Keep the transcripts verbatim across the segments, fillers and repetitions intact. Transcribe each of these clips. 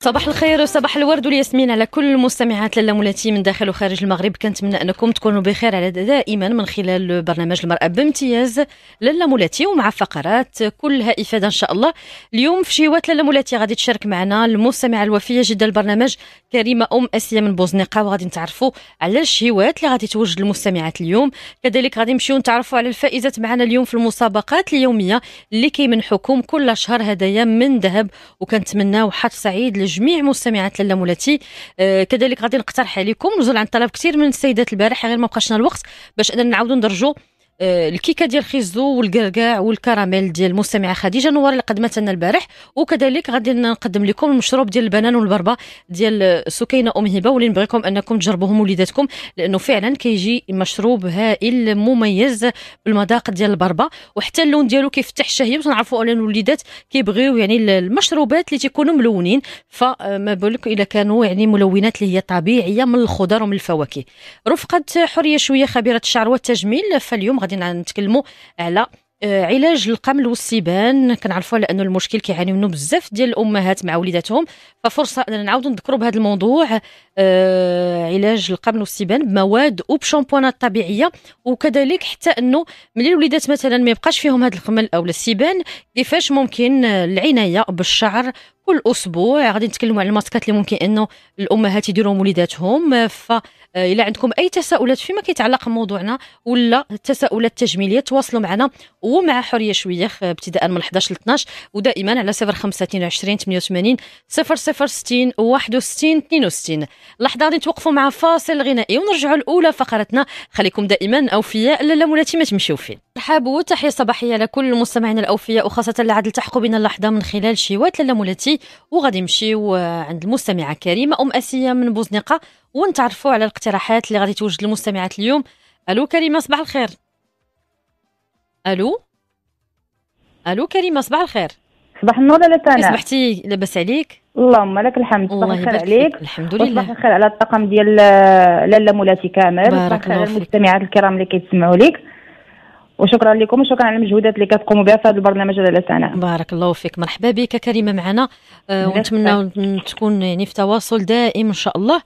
صباح الخير وصباح الورد والياسمين على كل المستمعات للا مولاتي من داخل وخارج المغرب. كنتمنى انكم تكونوا بخير على دائما من خلال برنامج المرأة بامتياز للا مولاتي ومع فقرات كلها افاده ان شاء الله. اليوم في شيوات للا مولاتي غادي تشارك معنا المستمعه الوفيه جدا للبرنامج كريمة ام أسية من بوزنيقه، وغادي نتعرفوا على الشيوات اللي غادي توجد للمستمعات اليوم. كذلك غادي نمشيو نتعرفوا على الفائزه معنا اليوم في المسابقات اليوميه اللي كيمنحوكم كل شهر هدايا من ذهب، وكنتمناو حظ سعيد جميع مستمعات لاله مولاتي. آه كذلك غادي نقترح عليكم نزول عن طلب كثير من السيدات البارح، غير ما بقاشنا الوقت باش اننا نعاودوا ندرجوا آه الكيكه ديال الخيزو والكركاع والكراميل ديال المستمعه خديجه نوار اللي قدمت لنا البارح. وكذلك غادي نقدم لكم المشروب ديال البنان والبربه ديال سكينه ام هبه، واللي نبغيكم انكم تجربوهم وليداتكم، لانه فعلا كيجي مشروب هائل مميز بالمذاق ديال البربه، وحتى اللون ديالو كيفتح الشهيه. وتنعرفوا ان الوليدات كيبغيو يعني المشروبات اللي تيكونوا ملونين، فما بالك الا كانوا يعني ملونات اللي هي طبيعيه من الخضر ومن الفواكه. رفقت حورية شويخ خبيره الشعر والتجميل، فاليوم غادي نتكلموا على علاج القمل والسيبان. كنعرفوا على انه المشكل كيعانيو منه بزاف ديال الامهات مع وليداتهم، ففرصه اننا نعاودوا نذكروا بهذا الموضوع. آه علاج القمل والسيبان بمواد وبشامبونات طبيعيه، وكذلك حتى انه ملي الوليدات مثلا ما يبقاش فيهم هذا القمل او السيبان كيفاش ممكن العنايه بالشعر كل اسبوع. غادي نتكلموا على الماسكات اللي ممكن انه الامهات يديروهم وليداتهم. فإلا عندكم اي تساؤلات فيما كيتعلق بموضوعنا ولا تساؤلات تجميليه تواصلوا معنا ومع حوريه شويخ ابتداء من احد عشر ل اثنا عشر، ودائما على صفر خمسة عشرين عشرين ثمانية وثمانين صفر صفر ستين واحد وستين اثنين وستين. لحظه غادي نتوقفوا مع فاصل غنائي ونرجعوا لاولى فقرتنا. خليكم دائما اوفياء لالا مولاتي، ما تمشيو فين. مرحب وتحيه صباحيه لكل مستمعينا الاوفياء، وخاصه اللي عاد التحقوا بنا اللحظه من خلال شيوات لالا مولاتي. وغادي نمشيو عند المستمعه كريمه ام اسيه من بوزنيقه ونتعرفوا على الاقتراحات اللي غادي توجد للمستمعات اليوم. الو كريمه، صباح الخير. الو الو كريمه، صباح الخير. صباح النور لاله تانا. صبحتي لاباس عليك؟ اللهم لك الحمد. صباح الخير عليك. الحمد لله. صباح الخير على الطاقم ديال لاله مولاتي كامل، بارك الله فيك. المستمعات الكرام اللي كيتسمعوا ليك، وشكرا لكم وشكرا على المجهودات اللي كتقوموا بها في هذا البرنامج لاله سناء. بارك الله فيك، مرحبا بك كريمه معنا. أه ونتمنى تكون يعني في تواصل دائم ان شاء الله.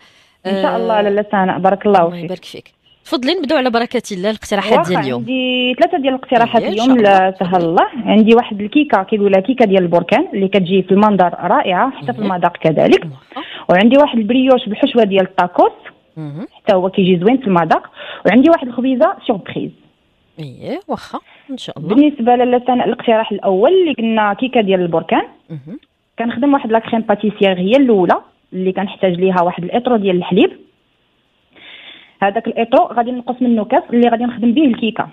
أه ان شاء الله لاله سناء، بارك الله فيك. الله يبارك فيك. تفضلي نبداو على بركه الله الاقتراحات ديال اليوم. عندي ثلاثه ديال الاقتراحات اليوم لا سهل الله. عندي واحد الكيكه كيقولها كيكه ديال البركان اللي كتجي في المنظر رائعه حتى في المذاق كذلك. وعندي واحد البريوش بالحشوه ديال الطاكوس حتى هو كيجي زوين في المذاق. وعندي واحد الخبيزه سوربريز. ايه واخا ان شاء الله. بالنسبه للثاني الاقتراح الاول اللي قلنا كيكه ديال البركان، كنخدم واحد لا كريم باتيسيير هي الاولى اللي كنحتاج ليها واحد الاطرو ديال الحليب. هذاك الاطرو غادي نقص منه كاس اللي غادي نخدم به الكيكه.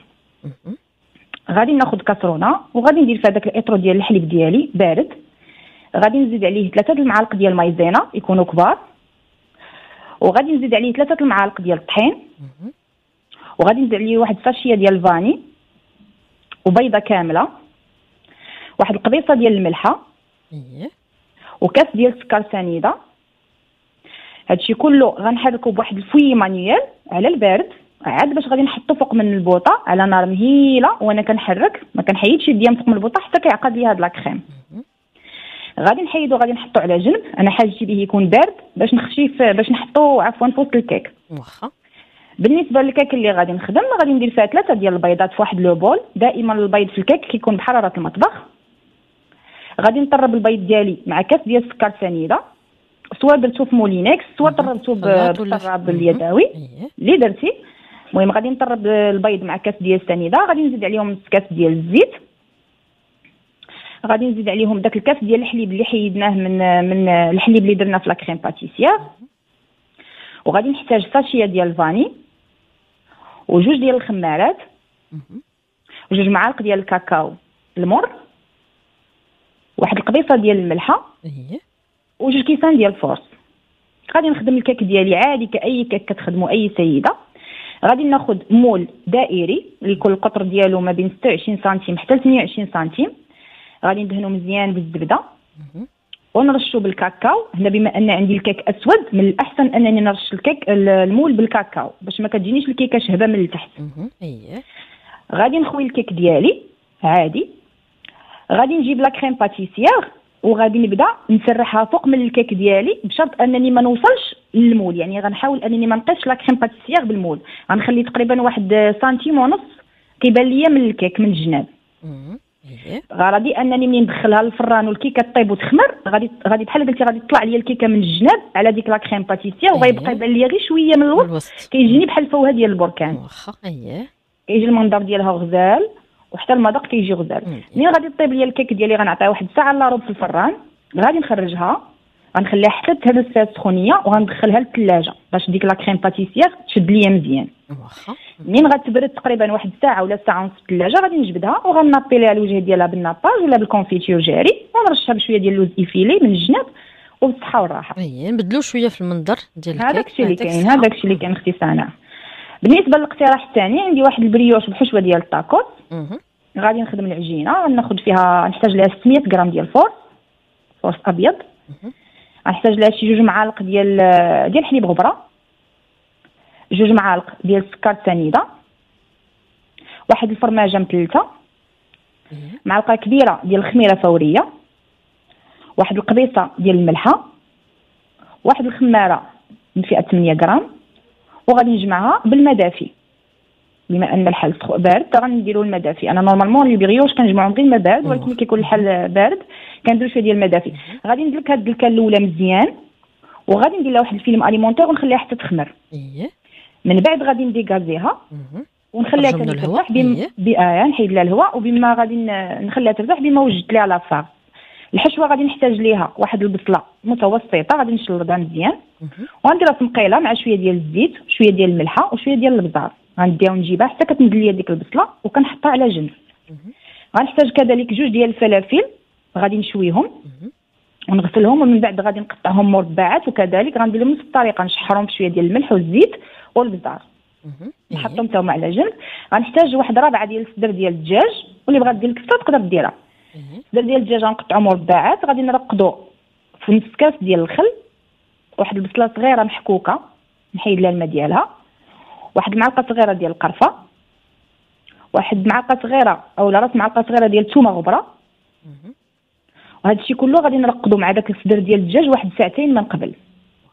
غادي ناخذ كاسرونه وغادي ندير في هذاك الاطرو ديال الحليب ديالي بارد، غادي نزيد عليه ثلاثه المعالق ديال المايزينا يكونوا كبار، وغادي نزيد عليه ثلاثه المعالق ديال الطحين، وغادي نزيد عليه واحد الساشيه ديال الفاني وبيضه كامله، واحد القبيصه ديال الملحه وكاس ديال السكر سنيده. هادشي كله غنحركو بواحد الفوي مانيوال على البارد، عاد باش غادي نحطو فوق من البوطه على نار مهيله وانا كنحرك ما كنحيدش يديا من فوق من البوطه حتى كيعقد لي هاد لاكريم. غادي نحيدو غادي نحطو على جنب، انا حاجتي به يكون بارد باش نخشيف باش نحطو عفوا فوسط الكيك. واخا بالنسبه للكيك اللي غادي نخدم غادي ندير فيها ثلاثه ديال البيضات في واحد لو بول. دائما البيض في الكيك كيكون بحراره المطبخ. غادي نطرب البيض ديالي مع كاس ديال السكر سنيده، سواء درتو في مولينكس سواء طربتو بالطراب اليدوي اللي درتي. المهم غادي نطرب البيض مع كاس ديال السنيده، غادي نزيد عليهم نص كاس ديال الزيت، غادي نزيد عليهم داك الكاس ديال الحليب اللي حيدناه من من الحليب اللي درنا في لا كريم باتيسيير، وغادي نحتاج ساشيه ديال الفاني وجوج ديال الخمارات وجوج معالق ديال الكاكاو المر، واحد القبيصه ديال الملحه وجوج كيسان ديال الفورس. غادي نخدم الكيك ديالي عادي كاي كيك كتخدمو اي سيده. غادي ناخد مول دائري اللي يكون القطر ديالو ما بين ستة وعشرين سنتيم حتى ثمانية وعشرين سنتيم، غادي ندهنو مزيان بالزبده ونرشو بالكاكاو. هنا بما ان عندي الكيك اسود من الاحسن انني نرش الكيك المول بالكاكاو باش ما كتجينيش الكيكه شهبه من التحت. اييه غادي نخوي الكيك ديالي عادي. غادي نجيب لا كريم باتيسيير وغادي نبدا نسرحها فوق من الكيك ديالي بشرط انني ما نوصلش للمول، يعني غنحاول انني ما نقيش لا كريم باتيسيير بالمول، غنخلي تقريبا واحد سنتيم ونص كيبان ليا من الكيك من الجناب. غادي انني منين ندخلها للفران والكيكه طيب وتخمر غادي غادي بحال قلتي غادي تطلع ليا الكيكه من الجناب على ديك لا كريم باتيسيير وغيبقى يبان ليا غير شويه من الوسط كيجيني بحال الفوهه ديال البركان. واخا اييه كيجي المنظر ديالها غزال وحتى المذاق كيجي غزال. ملي غادي طيب ليا الكيك ديالي غنعطيها واحد الساعه الا ربع في الفران، غادي نخرجها غنخليها حتى تهز الساعه السخونيه وغندخلها للثلاجه باش ديك لا كريم باتيسيير تشد ليا مزيان. واخا منين غتبرد تقريبا واحد الساعه ولا ساعه ونص في الثلاجه غادي نجبدها وغنابيليها الوجه ديالها بالناباج ولا بالكونفيتير جاري ونرشها بشويه ديال اللوز ايفيلي من الجناب وبالصحه والراحه. اي نبدلو شويه في المنظر ديال الكيك. هذاك الشيء اللي كاين، هذاك الشيء اللي كان اختي سناء. بالنسبه للاقتراح الثاني عندي واحد البريوش بالحشوه ديال الطاكوت. غادي نخدم العجينه غناخذ فيها نحتاج لها ستمية غرام ديال الفورس فورس ابيض، غنحتاج لها شي جوج معالق ديال ديال حليب غبره، جوج معالق ديال السكر سنيده، واحد الفرماجه مثلثه، معلقه كبيره ديال الخميره فوريه، واحد القبيصه ديال الملحه، واحد الخماره من فئه ثمانية غرام، وغادي نجمعها بالماء دافي. بما ان الحل بارد غنديروا الماء دافي. انا نورمالمون البغيوش كنجمعهم غير الماء بارد ولكن ملي كيكون الحل بارد كندير شويه ديال الماء دافي. غادي ندير لك هاد الدلكه الاولى مزيان وغادي ندير لها واحد الفيلم اليمونتير ونخليها حتى تخمر. من بعد غادي نديكازيها ونخليها ترتاح بما نحيد لها الهواء وبما غادي نخليها ترتاح بما وجدت لها على فاق. الحشوه غادي نحتاج ليها واحد البصله متوسطه غادي نشلضها مزيان وغنديرها في مقيله مع شويه ديال الزيت شويه ديال الملحه وشويه ديال البزار. غنديها ونجيبها حتى كتنزل ليا ديك البصله وكنحطها على جنب. غنحتاج كذلك جوج ديال الفلافل غادي نشويهم ونغسلهم ومن بعد غادي نقطعهم مربعات وكذلك غندير لهم نفس الطريقه نشحرهم بشويه ديال الملح والزيت والبزار نحطهم حتى هما على جنب. غنحتاج واحد رابعه ديال الصدر ديال الدجاج واللي بغات دير الكفته تقدر ديرها. الصدر ديال الدجاج غنقطعو مربعات غادي نرقدو في نص كاس ديال الخل، واحد البصله صغيره محكوكه نحيد لها الماء ديالها، واحد معلقه صغيره ديال القرفه، واحد معلقه صغيره اولا راس معلقه صغيره ديال الثومه غبره. وهذا الشيء كله غادي نرقدو مع داك الصدر ديال الدجاج واحد ساعتين من قبل.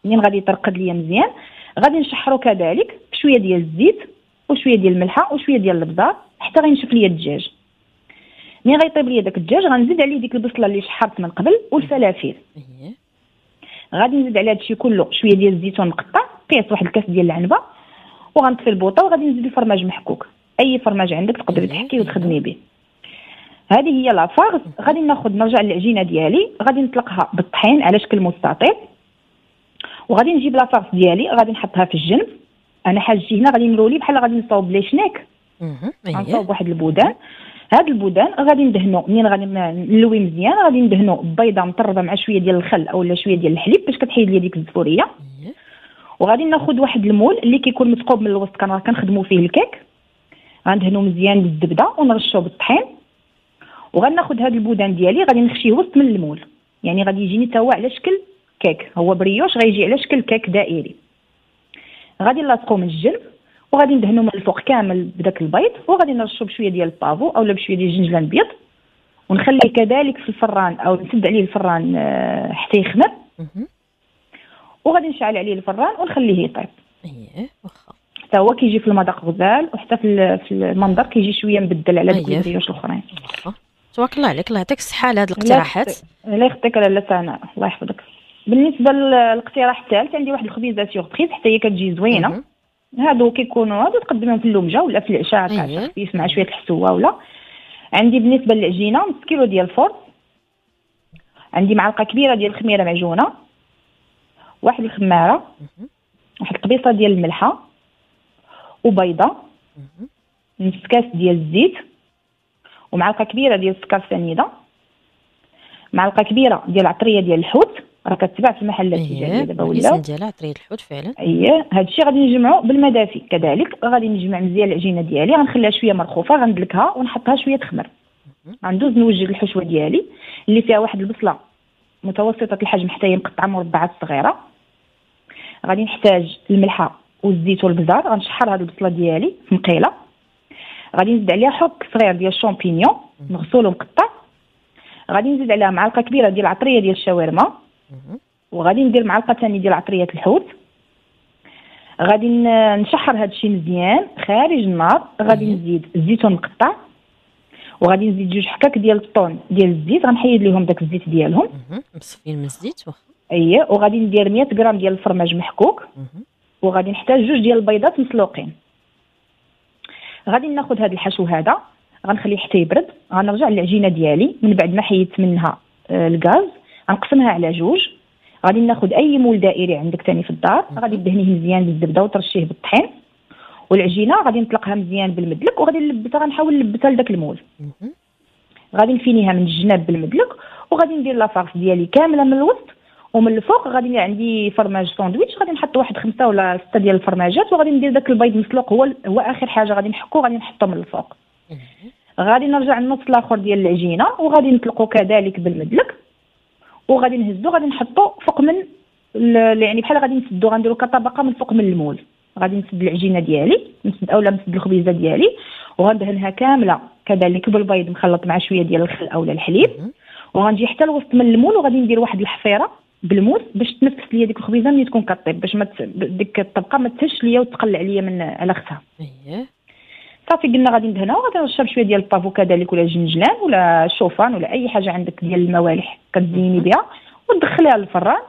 منين غادي يترقد ليا مزيان غادي نشحرو كذلك بشويه ديال الزيت وشويه ديال الملحه وشويه ديال البزار حتى غينشف ليا الدجاج. منين غيطيب ليا داك الدجاج غنزيد عليه ديك البصله اللي شحرت من قبل والفلافل. غادي نزيد على هذا الشيء كله شويه ديال الزيتون مقطع قياس واحد الكاس ديال العنبه وغنطفي البوطه وغادي نزيد الفرماج محكوك اي فرماج عندك تقدري تحكي وتخدمي به. هذه هي لافارس. غادي ناخذ نرجع للعجينه ديالي غادي نطلقها بالطحين على شكل مستطيل وغادي نجيب لافارس ديالي غادي نحطها في الجنب. انا حاجتي هنا غادي نرولي بحال غادي نصاوب لي شناك غنصاوب واحد البودان. هاد البودان غادي ندهنو منين غادي نلوي مزيان غادي ندهنو بيضه مطربه مع شويه ديال الخل اولا شويه ديال الحليب باش كتحيد لي ديك الزفوريه. وغادي ناخذ واحد المول اللي كيكون مثقوب من الوسط كان كنخدموا فيه الكيك غندهنو مزيان بالزبده ونرشوه بالطحين. وغناخذ هاد البودان ديالي غادي نخشيه وسط من المول، يعني غادي يجيني تا هو على شكل كيك، هو بريوش غيجي على شكل كيك دائري. غادي نلاصقو من الجنب وغادي ندهنو من الفوق كامل بداك البيض وغادي نرشو بشويه ديال البافو اولا بشويه ديال الجنجلان الابيض ونخليه كذلك في الفران او نسد عليه الفران حتى يخمر. وغادي نشعل عليه الفران ونخليه يطيب. اييه واخا حتى هو كيجي في المذاق غزال وحتى في المنظر كيجي شويه مبدل على دوك البريوش الاخرين. واخا تبارك الله عليك الله يعطيك الصحه على هاد الاقتراحات. الله يخطيك لاله سناء الله يحفظك. بالنسبه للاقتراح الثالث عندي واحد الخبيزه سيربريز حتى هي كتجي زوينه. هادو كيكونوا هادو تقدمهم في اللومجه ولا في العشاء هكا خفيف مع شويه الحسوه. ولا عندي بالنسبه للعجينه نص كيلو ديال الفرن، عندي معلقه كبيره ديال الخميره معجونه، واحد الخماره، واحد قبيصه ديال الملحه، وبيضه، نص كاس ديال الزيت، ومعلقه كبيره ديال السكر سنيده، معلقه كبيره ديال العطريه ديال الحوت راه كتباع في المحلات التجاريه دابا ولا الاسم ديالها عطريه الحوت فعلا. اييه هادشي غادي نجمعو بالماء دافي كذلك. غادي نجمع مزيان العجينه ديالي غنخليها شويه مرخوفه غندلكها ونحطها شويه تخمر. غندوز نوجد الحشوه ديالي اللي فيها واحد البصله متوسطه الحجم حتى هي مقطعه مربعات صغيره. غادي نحتاج الملحه والزيت والبزار غنشحر هاد البصله ديالي في مقيله. غادي نزيد عليها حب صغير ديال الشامبينيون مغسول ومقطع. غادي نزيد عليها معلقه كبيره ديال العطريه ديال الشاورما، وغادي ندير معلقه ثانيه ديال عطريه الحوت. غادي نشحر هاد الشيء مزيان خارج النار. غادي نزيد الزيتون مقطع، وغادي نزيد جوج حكاك ديال الطون ديال الزيت، غنحيد ليهم داك الزيت ديالهم مصفين من الزيت. اييه. وغادي ندير مية غرام ديال الفرماج محكوك، وغادي نحتاج جوج ديال البيضات مسلوقين. غادي ناخذ هاد الحشو هذا غنخليه حتى يبرد. غنرجع للعجينه ديالي من بعد ما حيدت منها آه الغاز، غنقسمها على جوج. غادي ناخذ اي مول دائري عندك ثاني في الدار، غادي دهنيه مزيان بالزبده وترشيه بالطحين، والعجينه غادي نطلقها مزيان بالمدلك، وغادي نلبتها، غنحاول نلبتها لذاك المول. غادي نفينيها من الجناب بالمدلك، وغادي ندير لافارس ديالي كامله من الوسط، ومن الفوق غادي عندي فرماج ساندويتش. غادي نحط واحد خمسه ولا سته ديال الفرماجات، وغادي ندير داك البيض مسلوق هو هو اخر حاجه غادي نحكو، غادي نحطو من الفوق. غادي نرجع النص الاخر ديال العجينه، وغادي نطلقو كذلك بالمدلك، وغادي نهزو غادي نحطو فوق من يعني بحال غادي نسدو، غنديرو كطبقه من فوق من المول. غادي نسد العجينه ديالي نسد اولا نسد الخبيزه ديالي، وغندهنها كامله كذلك بالبيض مخلط مع شويه ديال الخل اولا الحليب، وغنجي حتى لوسط من المول، وغادي ندير واحد الحفيره بالموس باش تنفس ليا ديك الخبيزه ملي تكون كطيب، باش ما ديك الطبقه ما تهش ليا وتقلع ليا من على اختها. اييه صافي قلنا غادي ندهنها، وغادي نرشب شويه ديال البافو كذلك ولا الجنجلان ولا الشوفان ولا اي حاجه عندك ديال الموالح كتزيني بها، وتدخليها للفران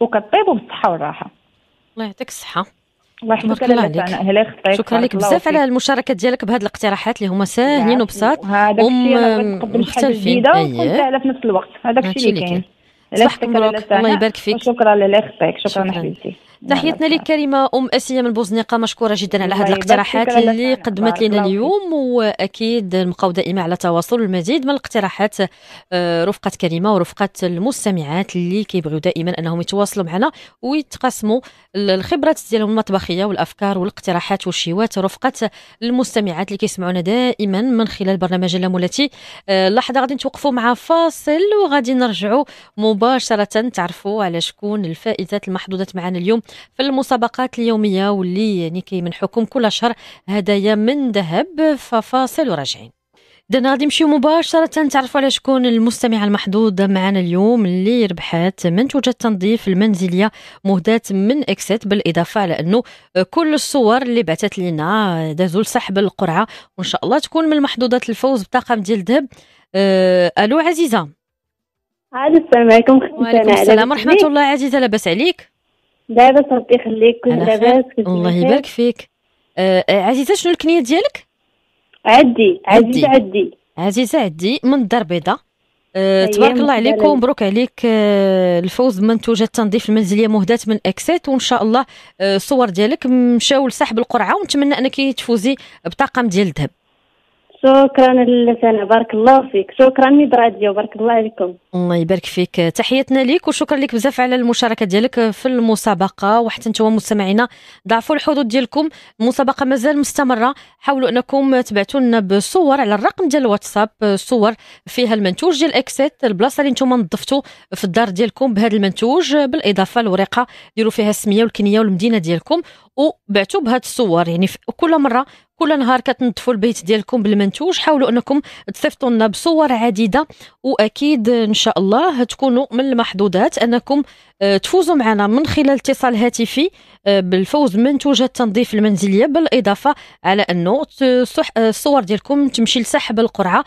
وكطيب وبالصحه والراحه. الله يعطيك الصحه. الله يحفظك. شكرا لك بزاف على المشاركه ديالك بهاد الاقتراحات اللي هما ساهلين وبساط ومختلفين وسهله في نفس الوقت. هذاك الشيء اللي كاين. صباحك مبروك. الله يبارك فيك. شكرا لله يخطيك. شكرا حبيبتي. تحياتنا لكريمة ام أسية من بوزنيقه، مشكوره جدا على هذه الاقتراحات اللي قدمت لنا اليوم، واكيد نبقاو دائما على تواصل. المزيد من الاقتراحات رفقه كريمه ورفقه المستمعات اللي كيبغيو دائما انهم يتواصلوا معنا ويتقاسموا الخبرات ديالهم المطبخيه والافكار والاقتراحات والشيوات. رفقه المستمعات اللي كيسمعونا دائما من خلال برنامج اللامولاتي. لحظه غادي نتوقفوا مع فاصل، وغادي نرجعوا مباشره تعرفوا على شكون الفائزات المحظوظات معنا اليوم في المسابقات اليومية واللي يعني كيمنحوكم كل شهر هدايا من ذهب. ففاصل وراجعين. دابا غادي نمشيو مباشرة نتعرفوا على شكون المستمعة المحظوظة معنا اليوم اللي ربحات منتوجات تنظيف المنزلية مهداة من اكسيت، بالإضافة على أنه كل الصور اللي بعثت لنا دازوا لسحب القرعة، وإن شاء الله تكون من المحظوظات الفوز بطاقم ديال الذهب. أه ألو عزيزة. السلام عليكم. وعليكم السلام ورحمة الله. عزيزة لاباس عليك؟ لاباس ربي يخليك. كل لاباس. الله يبارك فيك. آه عزيزه شنو الكنيه ديالك؟ عدي. عزيزه عدي. عزيزه عدي من الدار البيضاء. آه تبارك الله عليك ومبروك عليك آه الفوز بمنتوجات التنظيف المنزليه مهداه من اكسيت، وان شاء الله آه الصور ديالك مشاو لسحب القرعه، ونتمنى انك تفوزي بطاقم ديال الذهب. شكرا لسنة. بارك الله فيك. شكرا ميد راديو. بارك الله عليكم. الله يبارك فيك. تحياتنا ليك وشكرا لك بزاف على المشاركه ديالك في المسابقه. وحتى نتوما مستمعينا ضاعفوا الحدود ديالكم، المسابقه مازال مستمره. حاولوا انكم تبعثوا لنا بصور على الرقم ديال الواتساب، صور فيها المنتوج ديال اكسيت، البلاصه اللي نتوما نظفتوا في الدار ديالكم بهذا المنتوج، بالاضافه لورقه ديروا فيها السميه والكنيه والمدينه ديالكم، وبعتوا بهاد الصور. يعني كل مره كل نهار كتنظفوا البيت ديالكم بالمنتوج، حاولوا انكم تصيفطوا لنا بصور عديده، واكيد ان شاء الله تكونوا من المحظوظات انكم تفوزوا معنا من خلال اتصال هاتفي بالفوز بمنتوجات التنظيف المنزليه، بالاضافه على انه الصور ديالكم تمشي لسحب القرعه،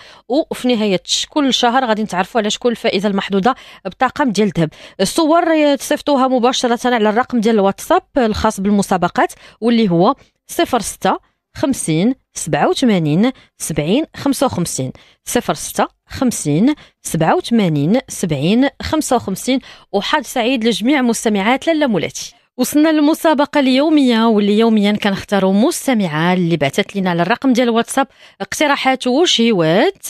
وفي نهايه كل شهر غادي نتعرفوا على شكون الفائزه المحظوظه بطاقم ديال الذهب. الصور تصيفطوها مباشره على الرقم ديال الواتساب الخاص بالمسابقات، واللي هو صفر ستة خمسين سبعة وثمانين سبعين خمسة وخمسين صفر ستة خمسين سبعة وثمانين سبعين خمسة وخمسين. وحظ سعيد لجميع مستمعات لالا مولاتي. وصلنا للمسابقه اليوميه، واللي يوميا كنختاروا مستمعه اللي بعثت لنا على الرقم ديال الواتساب اقتراحات وشهوات،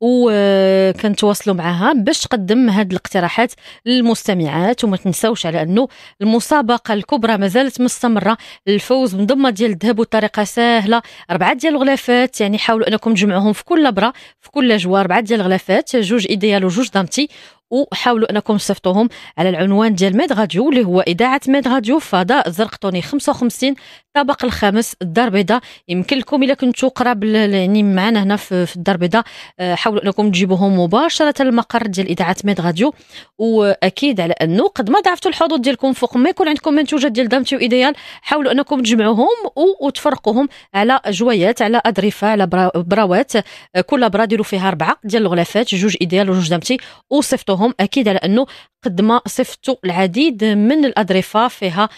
وكنتواصلوا معها باش تقدم هاد الاقتراحات للمستمعات. وما تنساوش على انه المسابقه الكبرى مازالت مستمره، الفوز بضمه ديال الذهب والطريقه سهله، اربعه ديال الغلافات. يعني حاولوا انكم تجمعوهم في كل برا في كل جوار، اربعه ديال الغلافات، جوج ايديال وجوج دامتي، وحاولوا انكم تصيفطوهم على العنوان ديال ميد راديو اللي هو اذاعه ميد راديو، فضاء زرقطوني خمسة وخمسين الطبق الخامس الدار البيضاء. يمكن لكم الا كنتوا قراب يعني معنا هنا في الدار البيضاء حاولوا انكم تجيبوهم مباشره المقر ديال اذاعه ميد راديو، واكيد على انه قد ما ضعفتوا الحظوظ ديالكم فوق ما يكون عندكم منتوجات ديال دامتي وايديال، حاولوا انكم تجمعوهم وتفرقوهم على جويات، على اظرفه، على براوات، كل برا ديروا فيها اربعه ديال الغلافات، جوج ايديال وجوج دامتي، وصيفطوهم. اكيد على انه قد ما صيفطوا العديد من الاظرفه فيها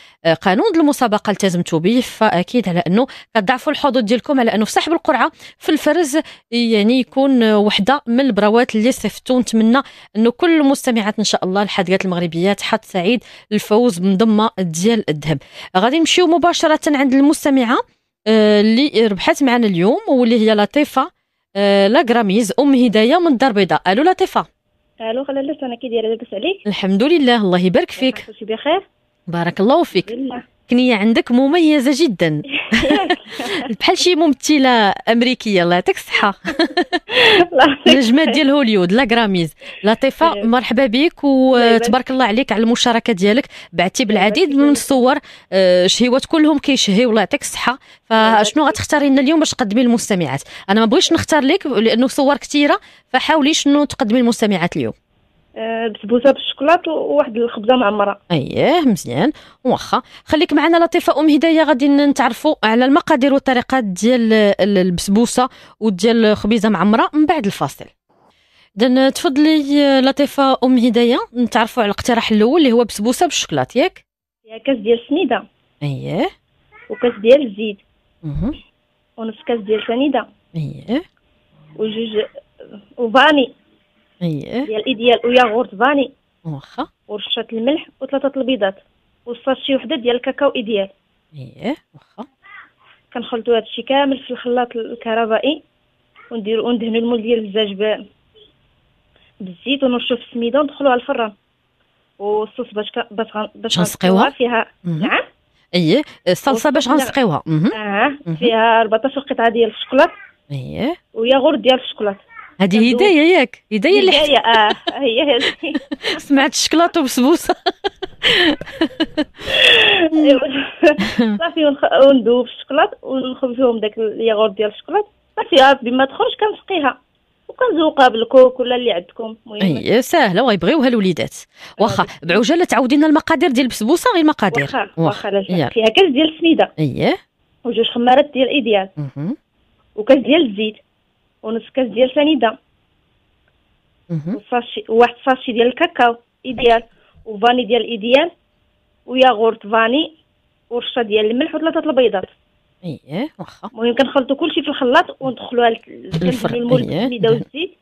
قانون المسابقه التزمتوا به، فاكيد على انه كتضاعفوا الحظوظ ديالكم على انه في سحب القرعه في الفرز يعني يكون وحده من البراوات اللي صيفطوا. نتمنى انه كل المستمعات ان شاء الله الحادقات المغربيات حظ سعيد الفوز بمضمه ديال الذهب. غادي نمشيو مباشره عند المستمعه اللي ربحت معنا اليوم واللي هي لطيفه لاجراميز ام هدايه من الدار البيضاء. الو لطيفه. الو خلالات، انا كي دايره؟ لاباس عليك؟ الحمد لله، الله يبارك فيك. بخير بارك الله فيك. كنية عندك مميزة جدا بحال شي ممثلة أمريكية، الله يعطيك الصحة، نجمة ديال هوليود. لاجراميز لطيفة مرحبا بك وتبارك الله عليك على المشاركة ديالك. بعتي بالعديد من الصور، شهيوات كلهم كيشهيو، الله يعطيك الصحة. فشنو غتختاري لنا اليوم باش تقدمي للمستمعات؟ أنا ما بغيتش نختار لك لأنه صور كثيرة، فحاولي شنو تقدمي للمستمعات اليوم؟ بسبوسه بالشوكولاط وواحد الخبزه معمره. اييه مزيان، واخا خليك معنا لطيفه ام هدايه، غادي نتعرفوا على المقادير والطريقات ديال البسبوسه وديال الخبيزه معمره من بعد الفاصل. اذا تفضلي لطيفه ام هدايه، نتعرفوا على الاقتراح الاول اللي هو بسبوسه بالشوكولاط، ياك؟ فيها كاس ديال السنيده. اييه. وكاس ديال الزيت. اها. ونص كاس ديال سنيده. اييه. وجوج وفاني. اييه ديال ايديال وياغورت فاني. واخا. ورشه الملح وثلاثه البيضات والساشي وحده ديال الكاكاو ايديال. اييه واخا. كنخلطوا هادشي كامل في الخلاط الكهربائي ونديروا وندهنوا المول ديال الزاج بالزيت ونرشوا في السميده وندخلوها الفران. والصوص باش باش باش غنسقيوها فيها. نعم. اييه الصلصه باش غنسقيوها. اه فيها أربعطاش قطعه ديال الشوكولات. اييه. وياغورت ديال الشوكولات. هذه هدايه، ياك؟ هدايه اللي هدايه. اه هي هذه. سمعت الشكلاط وبسبوسه صافي، وندوب الشكلاط ونخبزهم داك الياغورت ديال الشكلاط صافي، بما تخرج كنسقيها وكنزوقها بالكوك ولا اللي عندكم. المهم هي ساهله وغيبغيوها الوليدات. واخا بعجاله تعاودي لنا المقادير ديال البسبوسه، غير المقادير. واخا واخا فيها كاس ديال السميده. اييه. وجوج خمارات ديال ايديال. وكاس ديال الزيت ونص كاس ديال سنيده وصاشي واحد صاشي ديال الكاكاو ايديال وفاني ديال ايديال وياغورت فاني ورشه ديال الملح وثلاثه البيضات. اييه واخا. المهم كنخلطوا كلشي في الخلاط وندخلوها للفرن بالسميده والزيت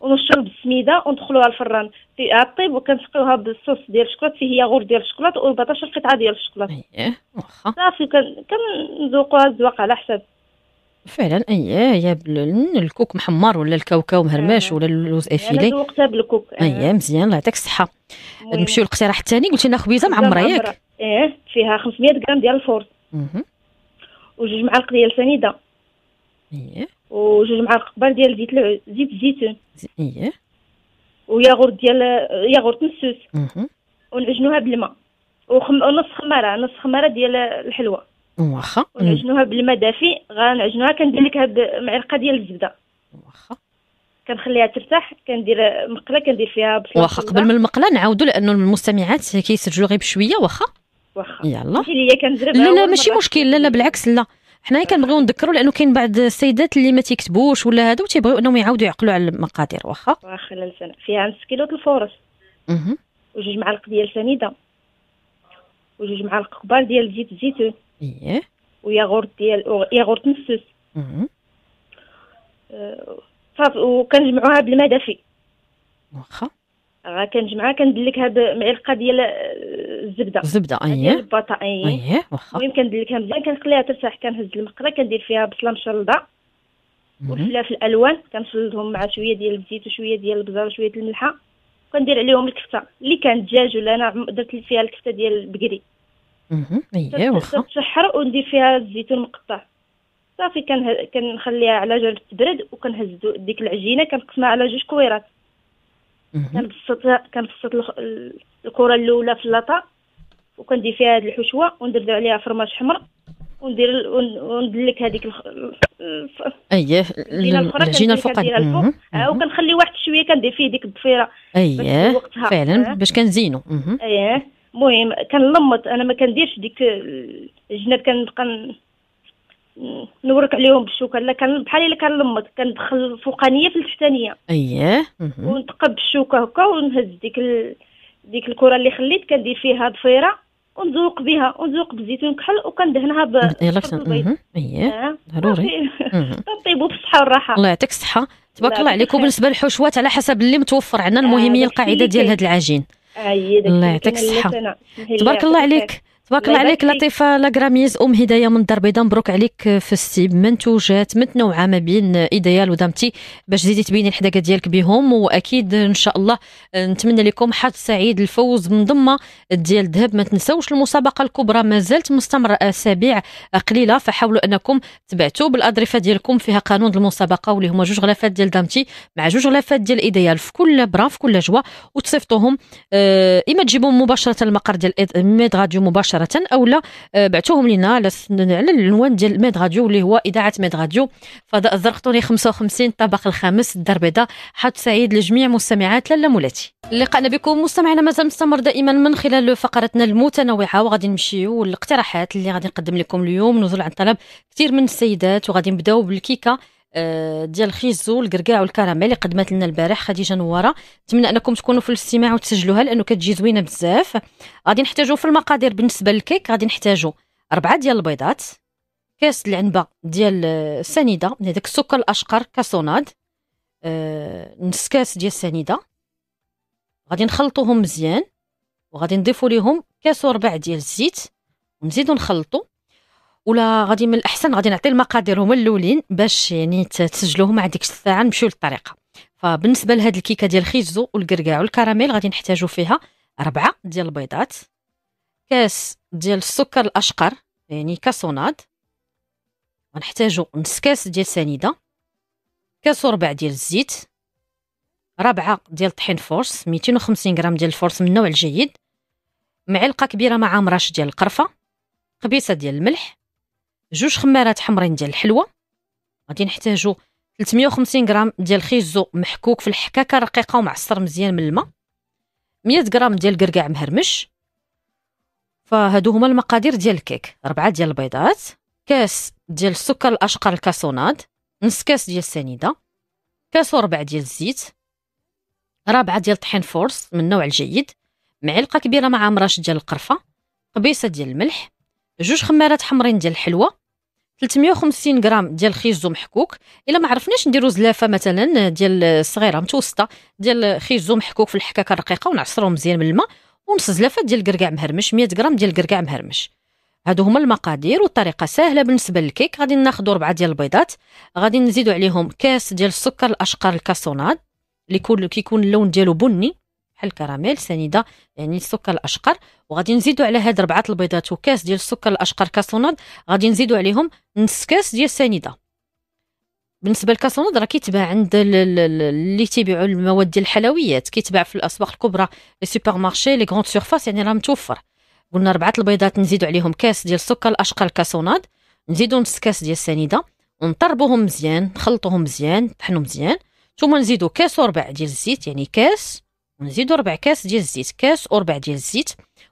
ونشرب بالسميده وندخلوها الفران فيها الطيب، وكنسقيوها بالصوص ديال الشوكولات، فيه ياغورت ديال الشوكولات و أربعطاش قطعه ديال الشوكولات. اييه واخا صافي، كنذوقوها الذوق على حسب فعلا. اييه يا الكوك محمر ولا الكاوكاو مهرماش ولا اللوز افيلي. انا ذوقتها بالكوك. اييه مزيان، الله يعطيك الصحه. نمشيو للاقتراح الثاني، قلت لنا خبيزه معمره، ياك؟ ايه فيها خمسمية غرام ديال الفورص. اها. وجوج معالق ديال سنيده. ايه. وجوج معالق كبار ديال زيت الع... زيت الزيتون. ايه. وياغورت ديال ياغورت مسوس. اها. ونعجنوها بالماء وخم... ونص خماره نص خماره ديال الحلوى. واخا. ونعجنوها بالماء دافي، غنعجنوها كندير لك هاد معلقه ديال الزبده. واخا. كنخليها ترتاح، كندير مقله كندير فيها بصل. واخا قبل من المقله نعاودوا لانه المستمعات كيسجلوا غير بشويه. واخا واخا يلا. لا لا ماشي مشكل، لا لا بالعكس، لا حنايا كنبغيو نذكروا لانه كاين بعض السيدات اللي ما تيكتبوش ولا هادو تيبغيو انهم يعاودوا يعقلوا على المقادير. واخا واخا لا لسنة. فيها نص كيلو د الفورص. اها. وجوج معالق ديال سنيده وجوج معالق كبار ديال زيت الزيتون. ايه. وياغورت ديال ياغورت مسوس. اها. صافي وكنجمعوها بالماء دافي. واخا. راه كنجمعها كندير لك هاد معلقه ديال الزبده. الزبده اييه. ديال البطاطا اييه. اييه واخا. المهم كندير لكها مزيان، كنخليها ترتاح، كنهز المقله كندير فيها بصله مشلده والفلافل الالوان، كنشلدهم مع شويه ديال الزيت وشويه ديال البزار وشويه الملحه، وكندير عليهم الكفته اللي كانت دجاج ولا انا درت فيها الكفته ديال البقري. اها اييه واخا. كنشحر وندير فيها الزيتون مقطع صافي، كنخليها على جال تبرد وكنهز ديك العجينه كنقسمها على جوج كويرات. كنبسط كنبسط الكره الاولى في اللاطه وكندير فيها هاد الحشوه وندردو عليها فرماج حمر وندير وندير لك هذيك اييه العجينه الفوق ها، وكنخلي واحد شويه كندير فيه ديك الضفيره اييه فعلا باش كنزينو اييه. المهم كنلمط، انا ما كنديرش ديك الجناب كنبقى نورك عليهم بالشوكه، لا كان بحال الا كنلمط كندخل الفوقانيه في التحتانيه اييه ونتقب بالشوكه هكا ونهز ديك ال... ديك الكره اللي خليت كندير فيها ضفيره ونذوق بها ونذوق بالزيتون كحل وكندهنها ب اييه ضروري كنطيبو بالصحه والراحه. الله يعطيك الصحه تبارك الله عليك. وبالنسبه للحشوات على حسب اللي متوفر عندنا، المهم هي القاعده ديال هذا العجين. الله يعطيك الصحه تبارك الله عليك تبارك الله عليك. لطيفه لاجراميز ام هدايه من الدار البيضاء، مبروك عليك في السيب منتوجات متنوعه ما بين ايديال ودامتي باش زيدي تبيني الحداقه ديالك بهم. واكيد ان شاء الله نتمنى لكم حظ سعيد، الفوز من ضمه ديال الذهب. ما تنساوش المسابقه الكبرى ما زالت مستمره اسابيع قليله، فحاولوا انكم تبعتوا بالاضرفه ديالكم فيها قانون المسابقه واللي هما جوج غلافات ديال دامتي مع جوج غلافات ديال ايديال في كل برا في كل جوا، وتصيفطوهم اما تجيبوهم مباشره المقر ديال ميد راديو مباشره او لا بعتوهم لنا على العنوان ديال ميد راديو اللي هو اذاعه ميد راديو فضاء الزرقطوني خمسة وخمسين الطابق الخامس الدار البيضاء. حظ سعيد لجميع مستمعات لاله مولاتي. لقاءنا بكم مستمعينا مازال مستمر دائما من خلال فقرتنا المتنوعه، وغادي نمشيو للاقتراحات اللي غادي نقدم لكم اليوم. نزول عن طلب كثير من السيدات، وغادي نبداو بالكيكه ديال الخيزو الكركاع والكراميل اللي قدمت لنا البارح خديجه نوار. نتمنى انكم تكونوا في الاستماع وتسجلوها لانه كتجي زوينه بزاف. غادي نحتاجوا في المقادير بالنسبه للكيك، غادي نحتاجوا أربعة ديال البيضات، كاس العنبه ديال السنيده من هذاك السكر الاشقر كاسوناد، أه نص كاس ديال السنيده. غادي نخلطوهم مزيان وغادي نضيفوا ليهم كاس وربع ديال الزيت ونزيدو نخلطو. ولا غادي من الاحسن غادي نعطي المقادير هما الاولين باش يعني تسجلوهم على ديك الساعه نمشيو للطريقه. فبالنسبه لهاد الكيكه ديال الخيزو والكركاع والكراميل غادي نحتاجوا فيها أربعة ديال البيضات، كاس ديال السكر الاشقر يعني كاسوناد، غنحتاجوا نص كاس ديال سنيده، كاس وربع ديال الزيت، ربعه ديال طحين فورس مئتين وخمسين غرام ديال الفورس من النوع الجيد، معلقه كبيره مع عمراش ديال القرفه، قبيصه ديال الملح، جوج خمارات حمرين ديال الحلوى. غادي نحتاجو ثلاثمئة وخمسين غرام ديال الخيزو محكوك في الحكاكه رقيقه ومعصر مزيان من الماء، مئة غرام ديال الكركاع مهرمش. فهادو هما المقادير ديال الكيك، أربعة ديال البيضات، كاس ديال السكر الاشقر الكاسوناد، نص كاس ديال السنيده، كاس وربع ديال الزيت، ربعه ديال طحين فورس من النوع الجيد، معلقه كبيره مع عمراش ديال القرفه، قبيصه ديال الملح، جوج خمارات حمرين ديال الحلوى، ثلاثمئة وخمسين غرام ديال الخيزو محكوك. الا ما عرفناش نديرو زلافه مثلا ديال صغيره متوسطه ديال خيزو محكوك في الحكاكه الرقيقه ونعصرو مزيان من الماء، ونص زلافه ديال الكركاع مهرمش مئة غرام ديال الكركاع مهرمش. هادو هما المقادير والطريقه سهله بالنسبه للكيك. غادي ناخذ ربعه ديال البيضات، غادي نزيدو عليهم كاس ديال السكر الاشقر الكاسوناد اللي كيكون اللون ديالو بني بحال الكراميل سنيده يعني السكر الاشقر، وغادي نزيدو على هاد ربعه البيضات وكاس ديال السكر الاشقر كاسوناد، غادي نزيدو عليهم نص كاس ديال سنيده. بالنسبه للكاسوناد راه كيتباع عند اللي تيبيعوا المواد ديال الحلويات، كيتباع في الاسواق الكبرى لي سوبر مارشي لي غروند سيرفاس، يعني راه متوفر. قلنا ربعه البيضات نزيدو عليهم كاس ديال السكر الاشقر كاسوناد، نزيدو نص كاس ديال سنيده ونطربوهم مزيان، نخلطوهم مزيان، نطحنو مزيان، ثم نزيدو كاس وربع ديال الزيت يعني كاس، ونزيدو ربع كاس ديال الزيت، كاس وربع ديال الزيت،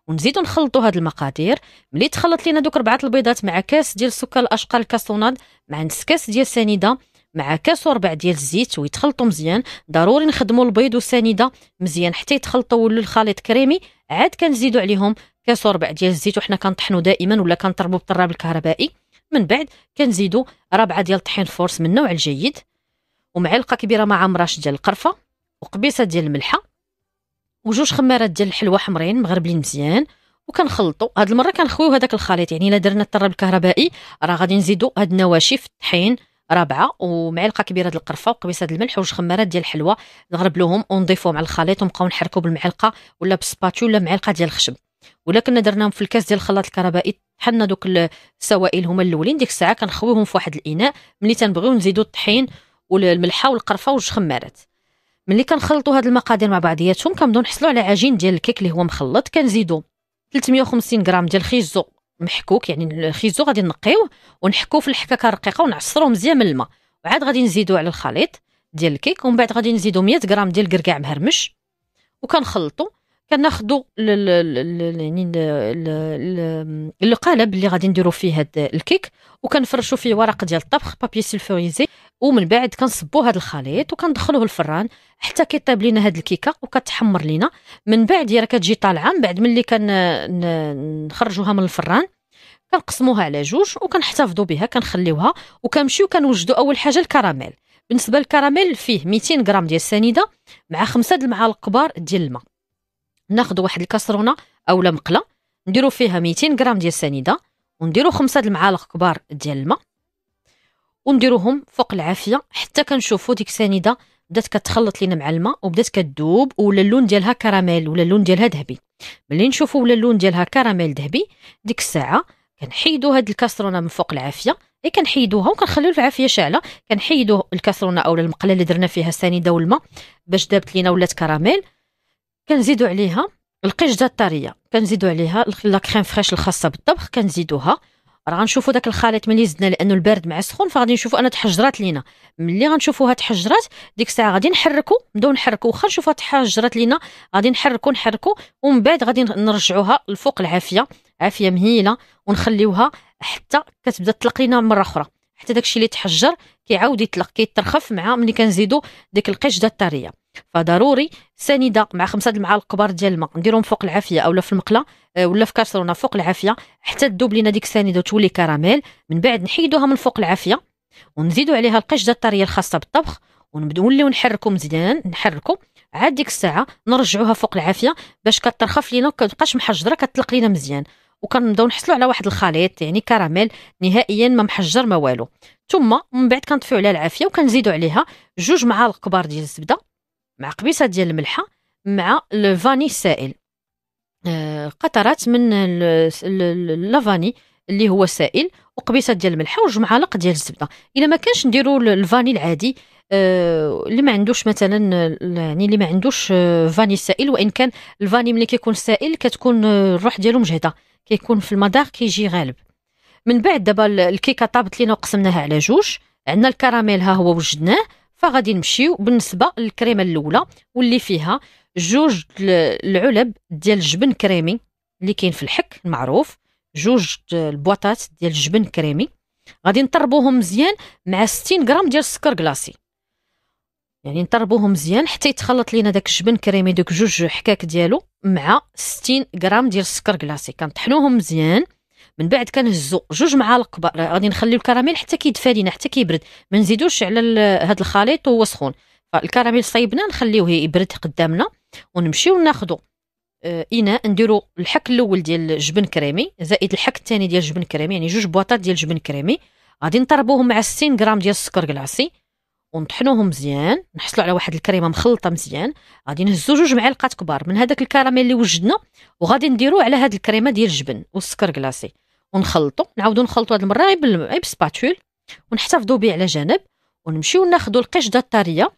ونزيدو نخلطو هاد المقادير. ملي تخلط لينا دوك ربعه البيضات مع كاس ديال السكر الاشقر الكاسوناد مع نص كاس ديال سنيده مع كاس وربع ديال الزيت ويتخلطو مزيان، ضروري نخدمو البيض والسنيده مزيان حتى يتخلطو ويولو الخليط كريمي. عاد كنزيدو عليهم كاس وربع ديال الزيت وحنا كنطحنو دائما ولا كنطربو بالطراب الكهربائي، من بعد كنزيدو ربعه ديال طحين فورس من النوع الجيد، ومعلقه كبيره مع عمراش ديال القرفه، وقبيصه ديال الملحه، وجوج خمارات ديال الحلوى حمرين مغربلين مزيان، وكنخلطوا. هاد المره كنخويو هذاك الخليط، يعني الا درنا الطراب الكهربائي راه غادي نزيدوا هاد النواشف الطحين رابعه ومعلقه كبيره ديال القرفه وقبيصه ديال الملح وجوج خمارات ديال الحلوى، نغربلوهم ونضيفوهم على الخليط ونبقاو نحركوا بالمعلقه ولا بالسباتيو ولا معلقه ديال الخشب. ولا كنا درناهم في الكاس ديال الخلاط الكهربائي طحنا دوك السوائل هما الاولين، ديك الساعه كنخويوهم في واحد الاناء. ملي تنبغيو نزيدوا الطحين والملحه والقرفه وجوج خمارات. ملي كنخلطوا هاد المقادير مع بعضياتهم كنبداو نحصلوا على عجين ديال الكيك اللي هو مخلط. كنزيدوا ثلاثمئة وخمسين غرام ديال الخيزو محكوك يعني الخيزو غادي نقيوه ونحكوه في الحكاكه رقيقه ونعصروه مزيان من الماء، وعاد غادي نزيدو على الخليط ديال الكيك، ومن بعد غادي نزيدو مية غرام ديال الكركاع مهرمش وكنخلطو. كناخدو يعني القالب اللي غادي نديرو فيه هاد الكيك وكنفرشو فيه ورق ديال الطبخ بابي سلفوريزي، ومن بعد كنصبو هاد الخليط وكندخلوه الفران حتى كيطيب لينا هاد الكيكه وكتحمر لينا. من بعد هي راه كتجي طالعه، من بعد ملي كنخرجوها من الفران كنقسموها على جوج وكنحتفظوا بها كنخليوها، وكنمشيو كنوجدوا اول حاجه الكراميل. بالنسبه للكراميل فيه ميتين غرام ديال السنيده مع خمسة د المعالق كبار ديال الماء. ناخذ واحد الكاسرونه اولا مقله نديرو فيها ميتين غرام ديال السنيده ونديرو خمسة د المعالق كبار ديال الماء ونديروهم فوق العافيه حتى كنشوفو ديك السنيده بدات كتخلط لينا مع الماء وبدات كتذوب ولا اللون ديالها كراميل ولا اللون ديالها ذهبي. ملي نشوفو ولا اللون ديالها كراميل ذهبي ديك الساعه كنحيدو هاد الكاسرونه من فوق العافيه، اي كنحيدوها وكنخليو العافيه شاعله. كنحيدو الكاسرونه اولا المقله اللي درنا فيها السنيده والماء باش دابت لينا ولات كراميل. كنزيدو عليها القشده الطريه، كنزيدو عليها لا كريم فريش الخاصه بالطبخ كنزيدوها. راه غنشوفوا داك الخليط ملي زدنا لانه البارد مع السخون فغادي نشوفوا انا تحجرات لينا. ملي غنشوفوها تحجرات ديك الساعه غادي نحركوا نبداو نحركوا، واخا نشوفوها تحجرات لينا غادي نحركوا نحركوا ومن بعد غادي نرجعوها لفوق العافيه عافيه مهيله ونخليوها حتى كتبدا تطلق لينا مره اخرى، حتى داكشي اللي تحجر كيعاود يطلق كيترخف مع ملي كنزيدو ديك القشده الطريه. فضروري سنيده مع خمسة د المعالق كبار ديال الماء نديرهم فوق العافيه اولا في المقله ولا في كاسرونه فوق العافيه حتى تذوب لينا ديك السنيده وتولي كراميل. من بعد نحيدوها من فوق العافيه ونزيدوا عليها القشده الطريه الخاصه بالطبخ ونوليو نحركو مزيان نحركو. عاد ديك الساعه نرجعوها فوق العافيه باش كترخف لينا وكتبقاش محجره كتطلق لينا مزيان، وكنبداو نحصلوا على واحد الخليط يعني كراميل نهائيا ما محجر ما والو. ثم من بعد كنطفيو على العافيه وكنزيدوا عليها جوج معالق كبار ديال الزبده مع قبيصه ديال الملحه مع الفاني السائل، آه قطرات من لافاني اللي هو سائل وقبيصه ديال الملحه وجوج معالق ديال الزبده. الا ما كانش نديروا الفاني العادي آه اللي ما عندوش مثلا يعني اللي ما عندوش آه فاني سائل، وان كان الفاني ملي كيكون سائل كتكون الروح ديالو مجهده كيكون في المذاق كيجي غالب. من بعد دابا الكيكه طابت لينا وقسمناها على جوج، عندنا الكراميل ها هو وجدناه. فغادي نمشيو بالنسبه للكريمه الاولى واللي فيها جوج العلب ديال الجبن كريمي اللي كاين في الحك المعروف، جوج البواطات ديال الجبن كريمي غادي نطربوهم مزيان مع ستين غرام ديال السكر كلاصي، يعني نطربوهم مزيان حتى يتخلط لينا داك الجبن كريمي دوك جوج حكاك ديالو مع ستين غرام ديال السكر كلاصي. كنطحنوهم مزيان من بعد كنهزو جوج معالق كبار، غادي نخليو الكراميل حتى كيدفى لينا حتى كيبرد، ما نزيدوش على هذا الخليط وهو سخون. فالكراميل صايبنا نخليوه يبرد قدامنا ونمشيو ناخذو آه اناء نديرو الحك الاول ديال الجبن كريمي زائد الحك الثاني ديال الجبن كريمي، يعني جوج بواطات ديال الجبن كريمي غادي نطربوهم مع ستين غرام ديال السكر كلاصي ونطحنوهم مزيان نحصلوا على واحد الكريمه مخلطه مزيان. غادي نهزو جوج معلقات كبار من هذاك الكراميل اللي وجدنا وغادي نديروه على هاد الكريمه ديال الجبن والسكر كلاصي ونخلطو، نعاودو نخلطو هاد المره غير بالسباتول ونحتفظو به على جنب. ونمشيو ناخدو القشده الطريه،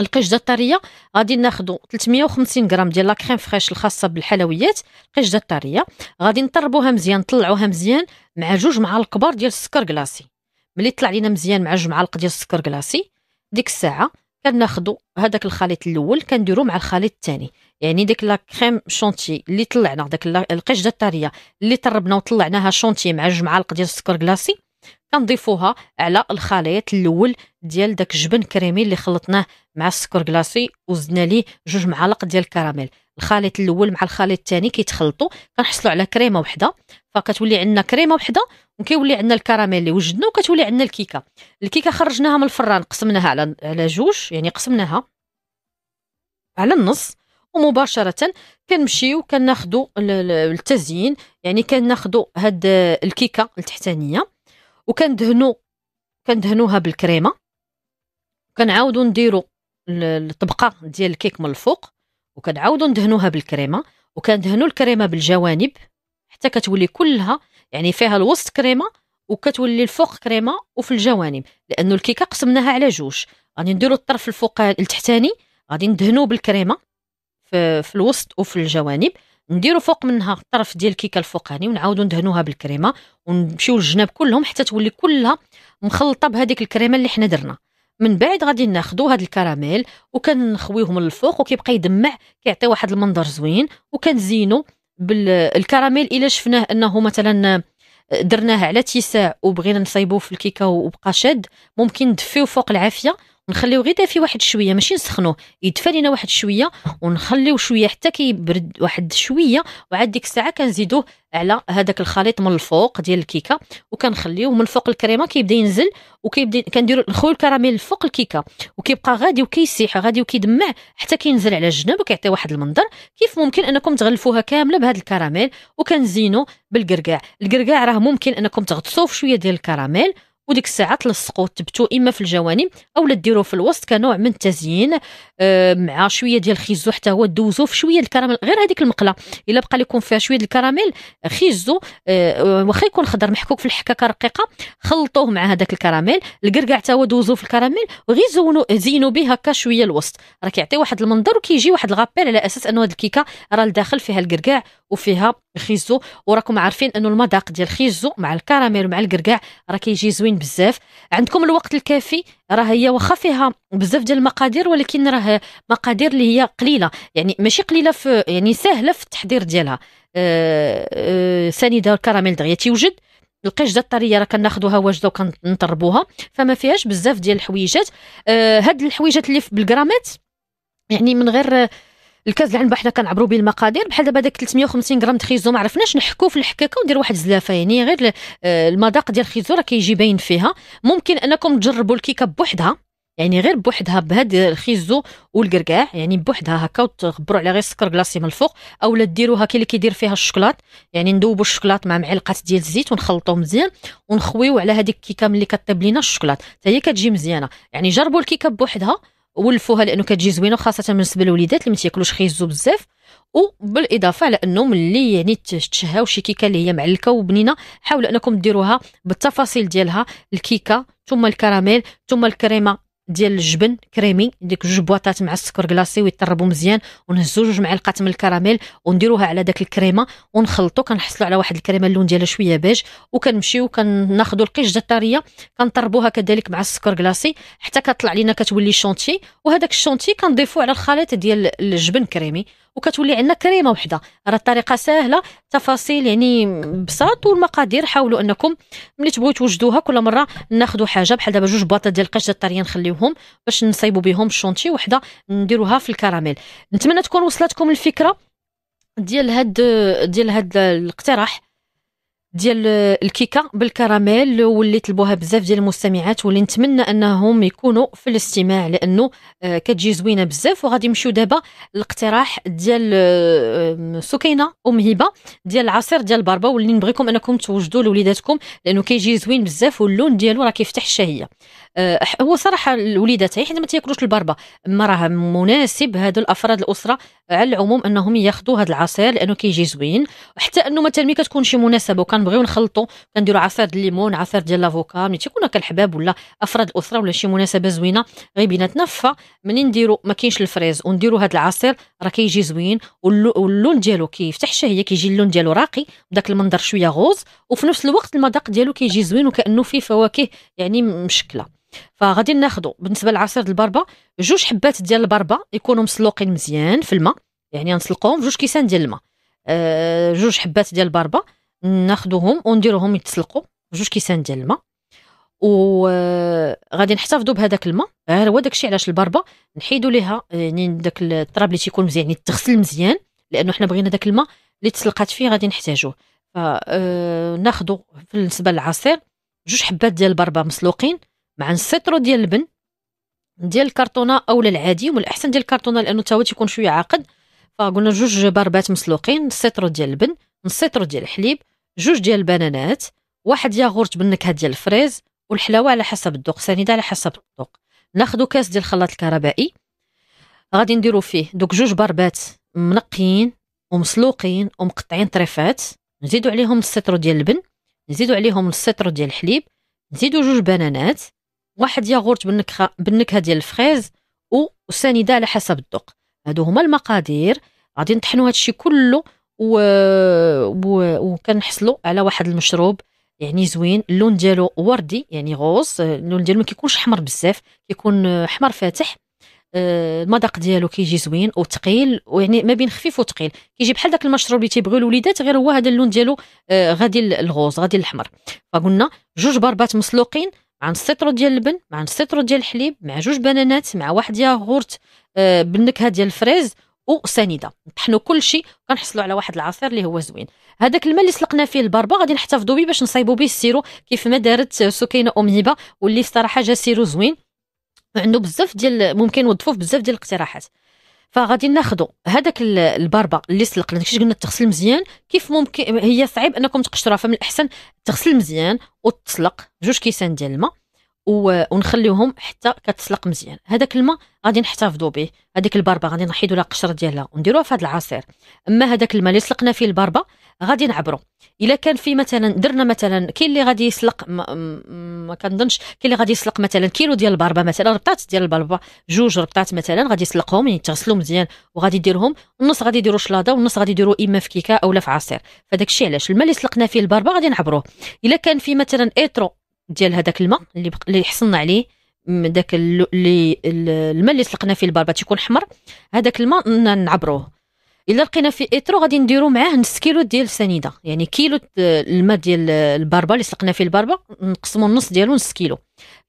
القشده الطريه غادي ناخدو ثلاثمية وخمسين غرام ديال لا كريم فريش الخاصه بالحلويات. القشده الطريه غادي نطربوها مزيان نطلعوها مزيان مع جوج معالق كبار ديال السكر كلاصي. ملي طلع لينا مزيان مع جوج معالق ديال السكر كلاصي ديك الساعه كناخدو هذاك الخليط الاول كنديرو مع الخليط الثاني، يعني ديك لا كريم شونتي اللي طلعنا داك القشده الطريه اللي طربنا وطلعناها شونتي مع جوج معالق ديال السكر كلاصي كنضيفوها على الخليط الاول ديال داك الجبن كريمي اللي خلطناه مع السكر كلاصي وزدنا ليه جوج معالق ديال الكراميل. الخليط الاول مع الخليط الثاني كيتخلطوا كنحصلوا على كريمه وحده، فكتولي عندنا كريمه وحده وكيولي عندنا الكراميل اللي وجدنا وكتولي عندنا الكيكه. الكيكه خرجناها من الفران قسمناها على على جوج، يعني قسمناها على النص ومباشره كنمشيو كناخذوا التزيين، يعني كناخذوا هاد الكيكه التحتانيه وكندهنوا كندهنوها بالكريمه، كنعاودوا نديروا الطبقه ديال الكيك من الفوق وكنعاودوا ندهنوها بالكريمه وكندهنوا الكريمه بالجوانب حتى كتولي كلها يعني فيها الوسط كريمه وكتولي الفوق كريمه وفي الجوانب، لانه الكيكه قسمناها على جوج. غادي نديروا الطرف الفوق التحتاني غادي ندهنوه بالكريمه في الوسط وفي الجوانب، نديروا فوق منها الطرف ديال الكيكه الفوقاني ونعاودوا ندهنوها بالكريمه ونمشيو للجناب كلهم حتى تولي كلها مخلطه بهذيك الكريمه اللي حنا درنا. من بعد غادي ناخذوا هاد الكراميل وكنخويوه من الفوق وكيبقى يدمع كيعطي واحد المنظر زوين، وكنزينوا بالكراميل الا شفناه انه مثلا درناه على اتساع وبغينا نصايبوه في الكيكه وبقى شاد، ممكن ندفيوه فوق العافيه ونخليوه غير دافي واحد شويه، ماشي نسخنوه، يدفى لينا واحد شويه ونخليوه شويه حتى كيبرد واحد شويه، وعاد ديك الساعه كنزيدوه على هذاك الخليط من الفوق ديال الكيكه وكنخليوه من فوق الكريمه كيبدا ينزل وكيبدا كنديروا نخويو الكراميل فوق الكيكه وكيبقى غادي وكيسيح غادي وكيدمع حتى كينزل على الجناب وكيعطي واحد المنظر. كيف ممكن انكم تغلفوها كامله بهذا الكراميل وكنزينو بالكركاع، الكركاع راه ممكن انكم تغطسوه شويه ديال الكراميل وديك الساعه تلصقوا تبتوا اما في الجوانب اولا ديروه في الوسط كنوع من التزيين أه مع شويه ديال الخيزو حتى هو دوزوه في شويه الكراميل غير هذيك المقله الا بقى لكم فيها شويه الكراميل خيزو أه واخا يكون خضر محكوك في الحكاكه رقيقه خلطوه مع هذاك الكراميل، الكركاع حتى هو دوزوه في الكراميل وغير زونوا زينوا به هكا شويه الوسط راه كيعطي واحد المنظر وكيجي واحد الغابيل على اساس انه هذه الكيكه راه الداخل فيها الكركاع وفيها الخيزو، وراكم عارفين انه المذاق ديال الخيزو مع الكراميل ومع الكركاع راه كيجي زوين بزاف. عندكم الوقت الكافي راه هي واخا فيها بزاف ديال المقادير ولكن راه مقادير اللي هي قليله يعني ماشي قليله في يعني سهله في التحضير ديالها. أه أه سنيده الكراميل دغيا تيوجد، القشده الطريه راه كناخذوها واجده وكنطربوها فما فيهاش بزاف ديال الحويجات. أه هاد الحويجات اللي بالجرامات يعني من غير الكاز العنبه حنا كنعبروا به المقادير، بحال دابا داك ثلاث مية وخمسين غرام د خيزو ما عرفناش نحكوه في الحكاكه وندير واحد الزلافه يعني غير المذاق ديال الخيزو راه كيجي باين فيها. ممكن انكم تجربوا الكيكه بوحدها يعني غير بوحدها بهاد الخيزو والكركاع يعني بوحدها هكا وتغبروا على غير السكر كلاصي من الفوق، اولا ديروها كي اللي كيدير فيها الشوكولات يعني ندوبوا الشوكولات مع معلقه ديال الزيت ونخلطوه مزيان ونخويو على هذيك الكيكه ملي كطيب لينا الشوكولات حتى هي كتجي مزيانه. يعني جربوا الكيكه بوحدها ولفوها لانه كتجي زوينه وخاصه بالنسبه للوليدات اللي ما تياكلوش خيزو بزاف، وبالاضافه على انه ملي يعني تشهاو شي كيكه اللي هي معلكه وبنينه حاولوا انكم ديروها بالتفاصيل ديالها، الكيكه ثم الكراميل ثم الكريمه ديال الجبن كريمي ديك جوج بواطات مع السكر كلاصي ويطربوا مزيان ونهزوا جوج معلقات من الكراميل ونديروها على داك الكريمه ونخلطوا كنحصلوا على واحد الكريمه اللون ديالها شويه باج، وكنمشيو كناخذوا القشده الطريه كنطربوها كذلك مع السكر كلاصي حتى كطلع لينا كتولي شونتي، وهذاك الشونتي كنضيفوه على الخليط ديال الجبن كريمي وكتولي عندنا كريمه وحده. راه الطريقه سهله تفاصيل يعني بساط والمقادير حاولوا انكم ملي تبغيو توجدوها كل مره ناخذوا حاجه بحال دابا جوج بواطات ديال القشده الطريه نخليوهم باش نصايبوا بهم الشونتي وحده نديروها في الكراميل. نتمنى تكون وصلتكم الفكره ديال هاد ديال هاد الاقتراح ديال الكيكه بالكراميل واللي طلبوها بزاف ديال المستمعات واللي نتمنى انهم يكونوا في الاستماع لانه كتجي زوينه بزاف. وغادي نمشيو دابا للاقتراح ديال سكينه ام هبه ديال العصير ديال البربه واللي نبغيكم انكم توجدوا لوليداتكم لانه كيجي زوين بزاف واللون ديالو راه كيفتح الشهيه. هو صراحه الوليدات حيت ما تياكلوش البربه ما راه مناسب هادو الافراد الاسره على العموم انهم ياخذوا هذا العصير لانه كيجي زوين، وحتى انه مثلا ملي كتكون شي مناسبه كنبغيو نخلطوا كنديروا عصير ديال الليمون عصير ديال لافوكا ملي تيكون هكا الحباب ولا افراد الاسره ولا شي مناسبه زوينه غير بيناتنا، فملي نديرو ما كاينش الفريز ونديروا هذا العصير راه كيجي زوين واللون ديالو كيفتح الشهيه كيجي اللون ديالو راقي بداك المنظر شويه غوز وفي نفس الوقت المذاق ديالو كيجي زوين وكانه فيه فواكه يعني مشكله. فغادي ناخذوا بالنسبه لعصير البربه جوج حبات ديال البربه يكونوا مسلوقين مزيان في الماء يعني نسلقوهم جوج كيسان ديال الماء أه جوج حبات ديال البربه ناخذوهم ونديروهم يتسلقوا جوج كيسان ديال الماء وغادي نحتفظوا بهذاك الماء غير هو داكشي علاش البربه نحيدوا ليها يعني داك التراب اللي تيكون مزيان يعني تغسل مزيان لانه حنا بغينا داك الماء اللي تسلقات فيه غادي نحتاجوه. فناخذوا بالنسبه للعصير جوج حبات ديال البربه مسلوقين مع السيترو ديال اللبن ديال الكرتونه اولا العادي ومن الاحسن ديال الكرتونه لانه تا هو تيكون شويه عاقد، فقلنا جوج بربات مسلوقين السيترو ديال اللبن السيترو ديال الحليب جوج ديال البنانات واحد ياغورت بالنكهه ديال الفريز والحلاوه على حسب الذوق سنيده على حسب الذوق. ناخذ كاس ديال الخلاط الكهربائي غادي نديرو فيه دوك جوج بربات منقيين ومسلوقين ومقطعين طريفات نزيدو عليهم السيترو ديال اللبن نزيدو عليهم السيترو ديال الحليب نزيدو جوج بنانات واحد ياغورت بالنكهه بالنكهه ديال الفريز وسنيده على حسب الذوق. هادو هما المقادير غادي نطحنوا هادشي كله و... و... وكنحصلوا على واحد المشروب يعني زوين، اللون ديالو وردي يعني غوص، اللون ديالو ما كيكونش احمر بزاف، كيكون احمر فاتح، المذاق ديالو كيجي زوين وثقيل، ويعني ما بين خفيف وثقيل، كيجي بحال داك المشروب اللي تيبغيو الوليدات، غير هو هذا اللون ديالو غادي الغوص غادي الاحمر. فقلنا جوج بربات مسلوقين مع نص سيترو ديال اللبن مع نص سيترو ديال الحليب مع جوج بنانات مع واحد ياغورت بالنكهه ديال الفريز وسنيده، نطحنوا كل شيء وكنحصلوا على واحد العصير اللي هو زوين. هذاك الماء اللي سلقنا فيه البربه غادي نحتفظوا به باش نصايبوا به السيرو كيف ما دارت سكينه ام هبه، واللي الصراحه جا سيرو زوين عنده بزاف ديال ممكن نوظفوه بزاف ديال الاقتراحات. فغادي ناخذوا هذاك البربه اللي سلقنا، داكشي قلنا تغسل مزيان كيف ممكن، هي صعيب انكم تقشروها، فمن الاحسن تغسل مزيان وتسلق جوج كيسان ديال الماء ونخليوهم حتى كتسلق مزيان. هذاك الماء غادي نحتفظوا به، هذيك البربه غادي نحيدوا لها القشره ديالها ونديروها في هذا العصير. اما هذاك الماء اللي سلقنا فيه البربه غادي نعبرو، الا كان في مثلا درنا مثلا كاين اللي غادي يسلق ما, ما كنظنش كاين اللي غادي يسلق مثلا كيلو ديال البربه، مثلا ربطات ديال البربه جوج ربطات مثلا غادي يسلقهم يعني يتغسلوا مزيان وغادي يديرهم، النص غادي يديروا شلاضه والنص غادي يديروا اما في كيكه اولا في عصير. فداك الشيء علاش الماء اللي سلقنا فيه البربه غادي نعبروه. الا كان في مثلا ايترو ديال هذاك الماء اللي اللي حصلنا عليه داك اللي الماء اللي سلقنا فيه البربه تيكون حمر، هذاك الماء نعبروه. الا لقينا فيه ايترو غادي نديرو معاه نص كيلو ديال السنيده، يعني كيلو الماء ديال البربه اللي سلقنا فيه البربه نقسموا النص ديالو نص كيلو.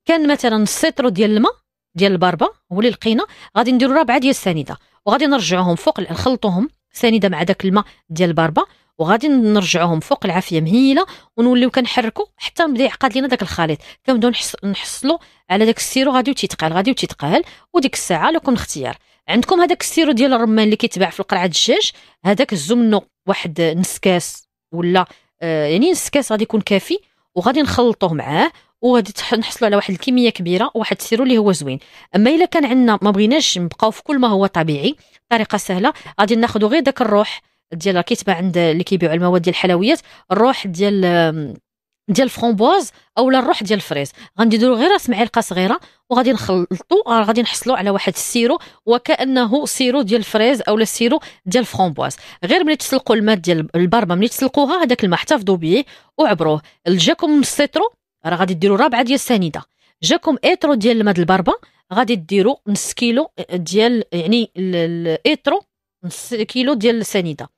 كان مثلا نص لتر ديال الماء ديال البربه هو اللي لقينا، غادي نديرو ربعه ديال السنيده وغادي نرجعوهم فوق، نخلطوهم سنيده مع داك الماء ديال البربه وغادي نرجعوهم فوق العافيه مهيله ونوليو كنحركوا حتى نبدا يعقد لينا داك الخليط، كنبداو نحصلوا على داك السيرو غادي وتيتقال غادي وتيتقال. وديك الساعه لكم الاختيار، عندكم هذاك السيرو ديال الرمان اللي كيتباع في القرعه الدجاج، هذاك هزو منو واحد نص كاس ولا آه يعني نص كاس غادي يكون كافي، وغادي نخلطوه معاه وغادي نحصلوا على واحد الكميه كبيره واحد السيرو اللي هو زوين. اما الا كان عندنا ما بغيناش نبقاو في كل ما هو طبيعي، طريقه سهله غادي ناخذوا غير داك الروح ديال اللي كيتباع عند اللي كيبيعوا المواد ديال الحلويات، الروح ديال ديال الفرومبوز اولا الروح ديال الفريز، غنديروا غير راس معلقه صغيره وغادي نخلطوا، غادي نحصلوا على واحد السيرو وكانه سيرو ديال الفريز اولا السيرو ديال الفرومبوز. غير ملي تسلقوا الماء ديال البربه، ملي تسلقوها هذاك الماء احتفظوا به وعبروه. جاكم نص سيترو راه غادي ديروا ربعه ديال السنيده، جاكم ايترو ديال الماء ديال البربه غادي ديروا نص كيلو ديال يعني الايترو نص كيلو ديال السنيده،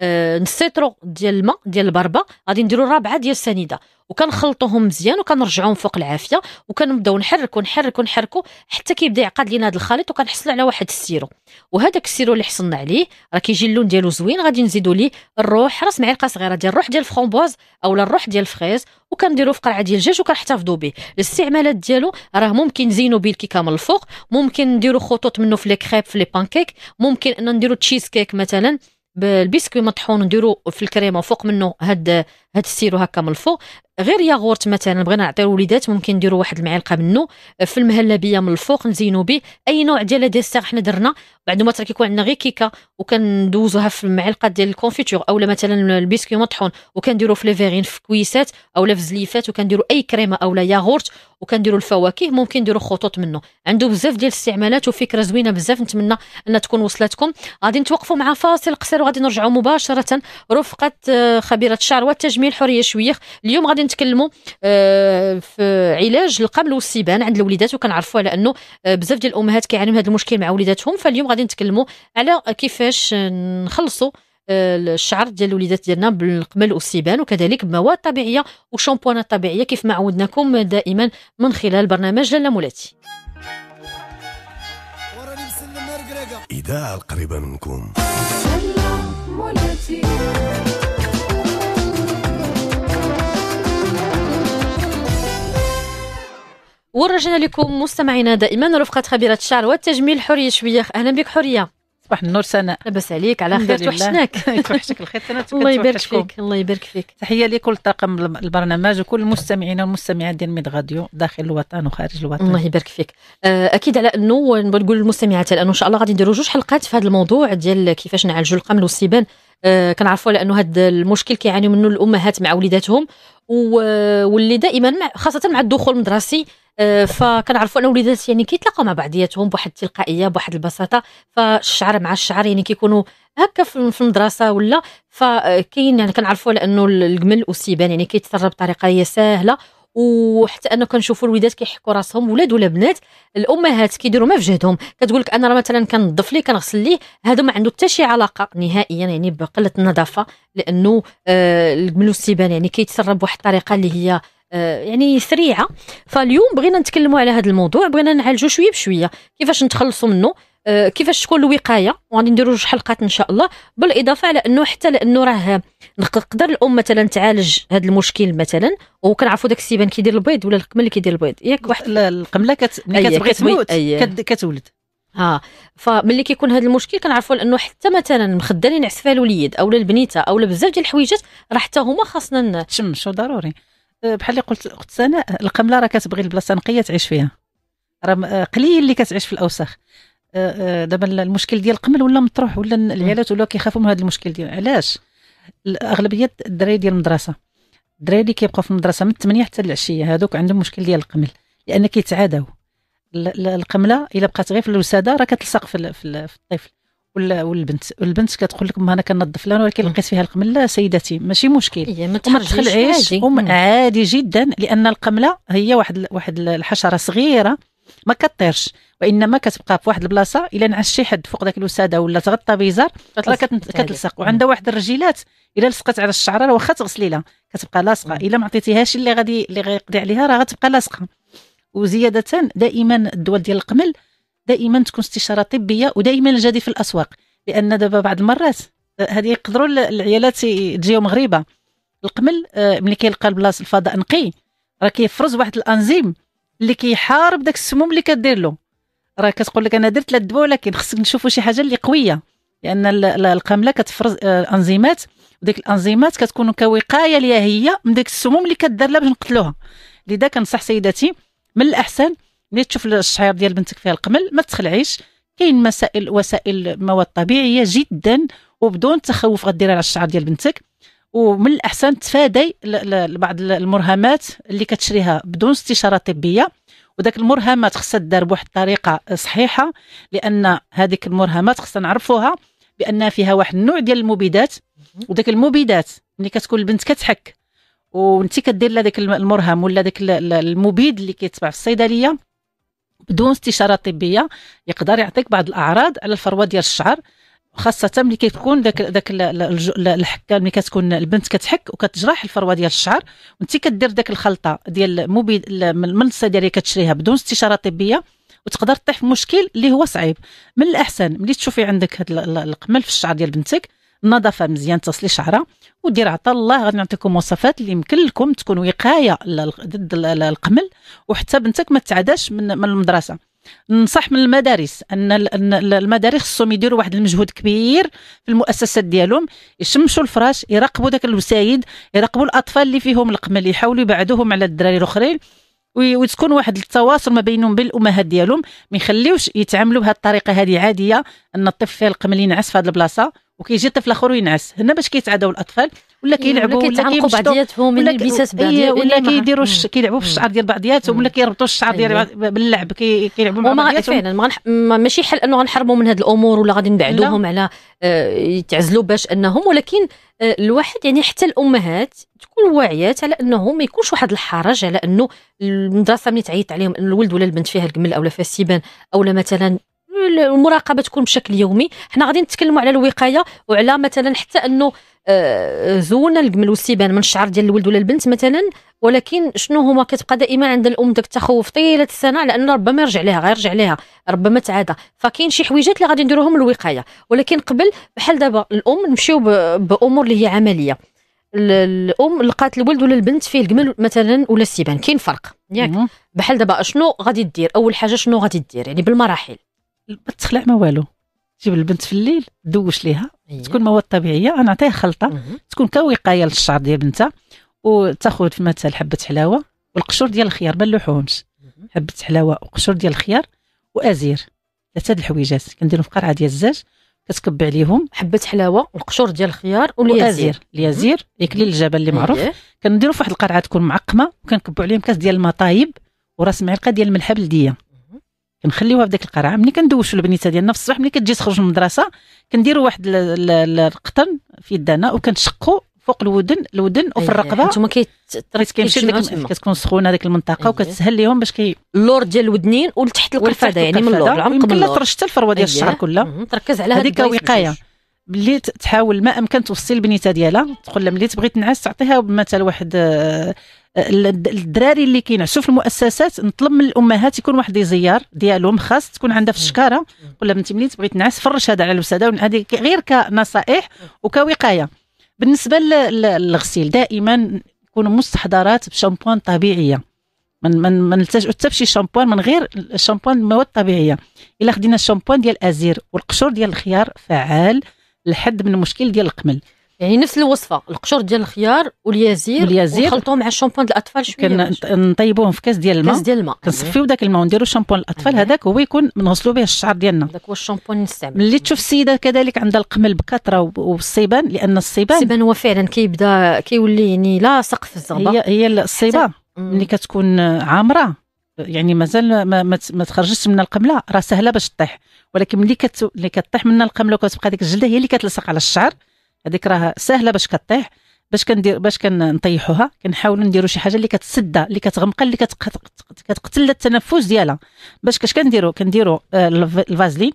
أه نص سيترو ديال الماء ديال البربه غادي نديرو ربعه ديال السنيده وكنخلطوهم مزيان وكنرجعوهم فوق العافيه وكنبداو نحركو نحركو نحركو حتى كيبدا يعقد لينا هذا الخليط وكنحصلوا على واحد السيرو. وهذاك السيرو اللي حصلنا عليه راه كيجي اللون ديالو زوين، غادي نزيدوا ليه الروح راس معلقه صغيره ديال الروح ديال الفرومبوز اولا الروح ديال الفريز وكنديروه في قرعه ديال الدجاج وكنحتفظوا به. الاستعمالات ديالو راه ممكن نزينوا به الكيكه من الفوق، ممكن نديروا خطوط منه في لي كريب في لي بانكيك، ممكن ان نديروا تشيز كيك مثلا بالبسكوي مطحون نديرو في الكريمه فوق منه هاد هاد السيرو هكا من الفوق. غير ياغورت مثلا بغينا نعطيو الوليدات ممكن نديرو واحد المعلقه منه في المهلبيه من الفوق نزينو به. اي نوع ديال ديسير حنا درنا بعد ما ترى كيكون عندنا غير كيكه وكندوزوها في المعلقه ديال الكونفيتور اولا مثلا البسكوي مطحون وكنديرو في لي فيغين في كويسات اولا في زليفات وكنديرو اي كريمه اولا ياغورت وكنديرو الفواكه ممكن نديرو خطوط منه. عنده بزاف ديال الاستعمالات وفكره زوينه بزاف، نتمنى ان تكون وصلتكم. غادي نتوقفوا مع فاصل قصير وغادي نرجعوا مباشره رفقه خبيره الشعر والتجميل حوريه شويخ. اليوم غادي نتكلموا في علاج القمل والسيبان عند الوليدات، وكنعرفوا على انه بزاف ديال الامهات كيعانيوا من هذا المشكل مع وليداتهم، فاليوم غادي نتكلموا على كيفاش نخلصوا الشعر ديال الوليدات ديالنا بالقمل والسيبان وكذلك بمواد طبيعيه وشامبوانات طبيعيه كيف ما عودناكم دائما من خلال برنامج لالا مولاتي. اذاعه قريبه منكم مولاتي. ورجعنا لكم مستمعينا دائما رفقه خبيره الشعر والتجميل حوريه شويخ. اهلا بك حوريه. صباح النور سناء. لاباس عليك؟ على خير، توحشناك. توحشك الخير سناء. الله يبارك فيك. الله يبارك فيك. تحيه لكل طاقم البرنامج وكل المستمعين والمستمعات ديال ميد راديو داخل الوطن وخارج الوطن. الله يبارك فيك. اكيد على انه نقول للمستمعات لانه ان شاء الله غادي نديروا جوج حلقات في هذا الموضوع ديال كيفاش نعالجوا القمل والسيبان آه كنعرفوا على انه هذا المشكل كيعانيو منه الامهات مع وليداتهم، واللي دائما مع خاصه مع الدخول المدرسي آه فكنعرفوا ان الوليدات يعني كيتلاقاو مع بعضياتهم بواحد التلقائيه بواحد البساطه، فالشعر مع الشعر يعني كيكونوا هكا في المدرسه ولا، فكاين يعني كنعرفوا على انه الجمل والسيبان يعني كيتسرب بطريقه هي سهله، وحتى انا كنشوفوا الوليدات كيحكوا راسهم ولاد ولا بنات، الامهات كيديروا ما في جهدهم، كتقول لك انا راه مثلا كنظف ليه كنغسل ليه، هذا ما عنده حتى شي علاقه نهائيا يعني بقله النظافه، لانه آه الجمل والسيبان يعني كيتسرب بواحد الطريقه اللي هي آه يعني سريعه. فاليوم بغينا نتكلموا على هذا الموضوع، بغينا نعالجوا شويه بشويه كيفاش نتخلصوا منه، آه كيفاش تكون الوقايه، وغادي نديروا جوج حلقات ان شاء الله، بالاضافه على انه حتى لانه راه نقدر الام مثلا تعالج هذا المشكل مثلا، وكنعرفوا داك السيبان كيدير البيض ولا القمل كيدير البيض ياك واحد القمله كت... ملي كتبغي تموت كتولد ها، فملي كيكون هذا المشكل كنعرفوا لانه حتى مثلا مخدرين عسفه الوليد او البنيته او لبزاف ديال الحويجات راه حتى هما خاصنا تشمشوا ضروري. بحال اللي قلت اخت سناء، القمله راه كتبغي البلاصه نقيه تعيش فيها، راه قليل اللي كتعيش في الاوساخ. دابا المشكل ديال القمل ولا مطروح ولا العيالات ولا كيخافوا من هذا المشكل ديال، علاش الاغلبيه الدراري ديال المدرسه، الدراري اللي كيبقاو في المدرسه من الثمانية حتى العشيه هذوك عندهم مشكل ديال القمل، لان كيتعاداو القمله الا بقات غير في الوساده راه كتلصق في, في الطفل والبنت، والبنت كتقول لك ما انا كننظف لها ولكن لقيت فيها القمل، لا سيدتي ماشي مشكل، ما تخلعيش عادي. عادي جدا، لان القمله هي واحد واحد الحشره صغيره ما كطيرش، وانما كتبقى في واحد البلاصه، الا نعس شي حد فوق داك الوساده ولا تغطى بيزار راه كتلصق، وعندها واحد الرجيلات الا لصقت على الشعره واخا تغسلي لها كتبقى لاصقه، الا ما عطيتيهاش اللي غادي اللي غيقضي عليها راه غتبقى لاصقه. وزياده دائما الدول ديال القمل دائما تكون استشاره طبيه، ودائما الجدي في الاسواق، لان دابا بعض المرات هذه يقدروا العيالات تجيهم غريبه، القمل ملي كيلقى البلاصه الفضاء نقي راه كيفرز واحد الانزيم اللي كيحارب داك السموم اللي كدير له، راه كتقول لك انا درت لا الدواء ولكن خصك نشوفوا شي حاجه اللي قويه، لان القمله كتفرز انزيمات، وديك الانزيمات كتكون كوقايه ليها هي من داك السموم اللي كدار لها باش نقتلوها. لذا كنصح سيداتي من الاحسن ملي تشوف الشعير ديال بنتك فيها القمل ما تخلعيش، كاين مسائل وسائل مواد طبيعيه جدا وبدون تخوف غديرها على الشعر ديال بنتك، ومن الاحسن تفادي بعض المرهمات اللي كتشريها بدون استشاره طبيه، وداك المرهمات خصها تدار بواحد الطريقه صحيحه، لان هذيك المرهمات خصنا نعرفوها بان فيها واحد النوع ديال المبيدات، وداك المبيدات ملي كتكون البنت كتحك وانت كدير لها داك المرهم ولا داك المبيد اللي كيتباع في الصيدليه بدون استشاره طبيه يقدر يعطيك بعض الاعراض على الفروه ديال الشعر، خاصه ملي كتكون داك داك الحكه ملي كتكون البنت كتحك وكتجرح الفروه ديال الشعر وانت كدير داك الخلطه ديال مبيد من الصيدليه اللي كتشريها بدون استشاره طبيه، وتقدر تطيح في مشكل اللي هو صعيب. من الاحسن ملي تشوفي عندك هاد القمل في الشعر ديال بنتك النظافه مزيان، تصلي شعرها ودير عطا الله، غادي نعطيكم وصفات اللي يمكن لكم تكون وقايه ضد القمل، وحتى بنتك ما تعداش من, من المدرسه. ننصح من المدارس ان المدارس خصهم يديروا واحد المجهود كبير في المؤسسات ديالهم، يشمشوا الفراش، يراقبوا داك الوسايد، يراقبوا الاطفال اللي فيهم القمل، يحاولوا يبعدوهم على الدراري الاخرين، وتكون واحد التواصل ما بينهم بين الامهات ديالهم، ما يخليوش يتعاملوا بهذه الطريقه هذه عاديه ان الطفل فيه القمل ينعس في هذه البلاصه وكيجي طفل اخر وينعس هنا باش كيتعداو الاطفال ولا كيلعبوا ولا كيتعلقوا بعضياتهم من البسات بعضياتهم ولا كيديروا كيلعبوا في الشعر ديال بعضياتهم ولا كيربطوا الشعر ديال باللعب كيلعبوا مع بعضياتهم. فعلا ماشي حل انه غنحرموا من هاد الامور ولا غادي نبعدوهم على يتعزلوا باش انهم، ولكن الواحد يعني حتى الامهات تكون واعيات على انهم ما يكونش واحد الحرج على انه المدرسه ملي تعيط عليهم ان الولد ولا البنت فيها الجمل اولا فيها السيبان اولا مثلا المراقبه تكون بشكل يومي. حنا غادي نتكلموا على الوقايه وعلى مثلا حتى انه زونا الجمل والسيبان من الشعر ديال الولد ولا البنت مثلا، ولكن شنو هما كتبقى دائما عند الام داك التخوف طيله السنه، لان ربما يرجع لها غير يرجع لها ربما تعاده، فكاين شي حويجات اللي غادي نديروهم الوقايه. ولكن قبل بحال دابا الام نمشيو بامور اللي هي عمليه، الام لقات الولد ولا البنت فيه الجمل مثلا ولا السيبان كاين فرق ياك، بحال دابا شنو غادي دير؟ اول حاجه شنو غادي دير يعني بالمراحل؟ ما تخلع ما والو، جيب البنت في الليل دوش ليها أيه. تكون مواد طبيعيه، نعطيها خلطه مه. تكون كوقايه للشعر ديال بنتها، وتاخذ في مثال حبه حلاوه والقشور ديال الخيار ما نلوحوهمش، حبه حلاوه وقشور ديال الخيار وازير، ثلاثه د الحويجات كنديرهم في قرعه ديال الزاج كتكب عليهم حبه حلاوه والقشور ديال الخيار واليازير اليازير اكليل الجبل اللي معروف كنديرو فواحد القرعه تكون معقمه وكنكبوا عليهم كاس ديال المطايب وراس معلقه ديال الملح بلديه كنخليوها في ديك القرعه. ملي كندوشوا البنيته ديالنا في الصباح ملي كتجي تخرج من المدرسه كنديروا واحد القطن في يدنا وكنشقوا فوق الودن الودن وفي الرقبه انتما كيمشي لك كتكون سخونه هذيك المنطقه وكتسهل لهم باش كي اللور ديال الودنين ولتحت القرفده يعني من اللور العمق من اللور ترشت الفروه ديال الشعر كلها تركز على هذيك وقايه ملي تحاول ما امكن توصي البنيته ديالها تقول لها ملي تبغي تنعس تعطيها مثلا واحد الدراري اللي كينعسوا في المؤسسات نطلب من الامهات يكون واحد الزيار ديالهم خاص تكون عندها في الشكاره قول لها بنتي ملي تبغي تنعس فرش هذا على الوساده هذه غير كنصائح وكوقايه. بالنسبه للغسيل دائما يكونوا مستحضرات بشامبوان طبيعيه من من ما نلتجؤوا حتى بشي شامبوان من غير الشامبوان المواد الطبيعيه. الا خدينا الشامبوان ديال الازير والقشور ديال الخيار فعال لحد من المشكل ديال القمل يعني نفس الوصفه القشور ديال الخيار واليازير, واليازير وخلطوهم مع الشامبوان الاطفال شويه كنطيبوهم في كاس ديال الماء كاس ديال الماء كنصفيو داك الماء ونديروا شامبوان الاطفال هذاك هو يكون منغسلوا به الشعر ديالنا داك هو الشامبوان نستعمل. ملي تشوف السيده كذلك عندها القمل بكثره والصيبان لان الصيبان الصيبان هو فعلا كيبدا كيولي يعني لاصق في الزغبه هي هي الصيبه ملي كتكون عامره يعني مازال ما, ما, ما تخرجتش من القمله راه سهله باش تطيح ولكن ملي كت ملي كطيح من القمله وكتبقى ديك الجلده هي اللي كتلصق على الشعر هذيك راه سهله باش كطيح باش كندير باش كنطيحوها كنحاولوا نديروا شي حاجه اللي كتسدها اللي كتغمقها اللي كتقتل التنفس ديالها باش كاش كنديروا كنديروا الفازلين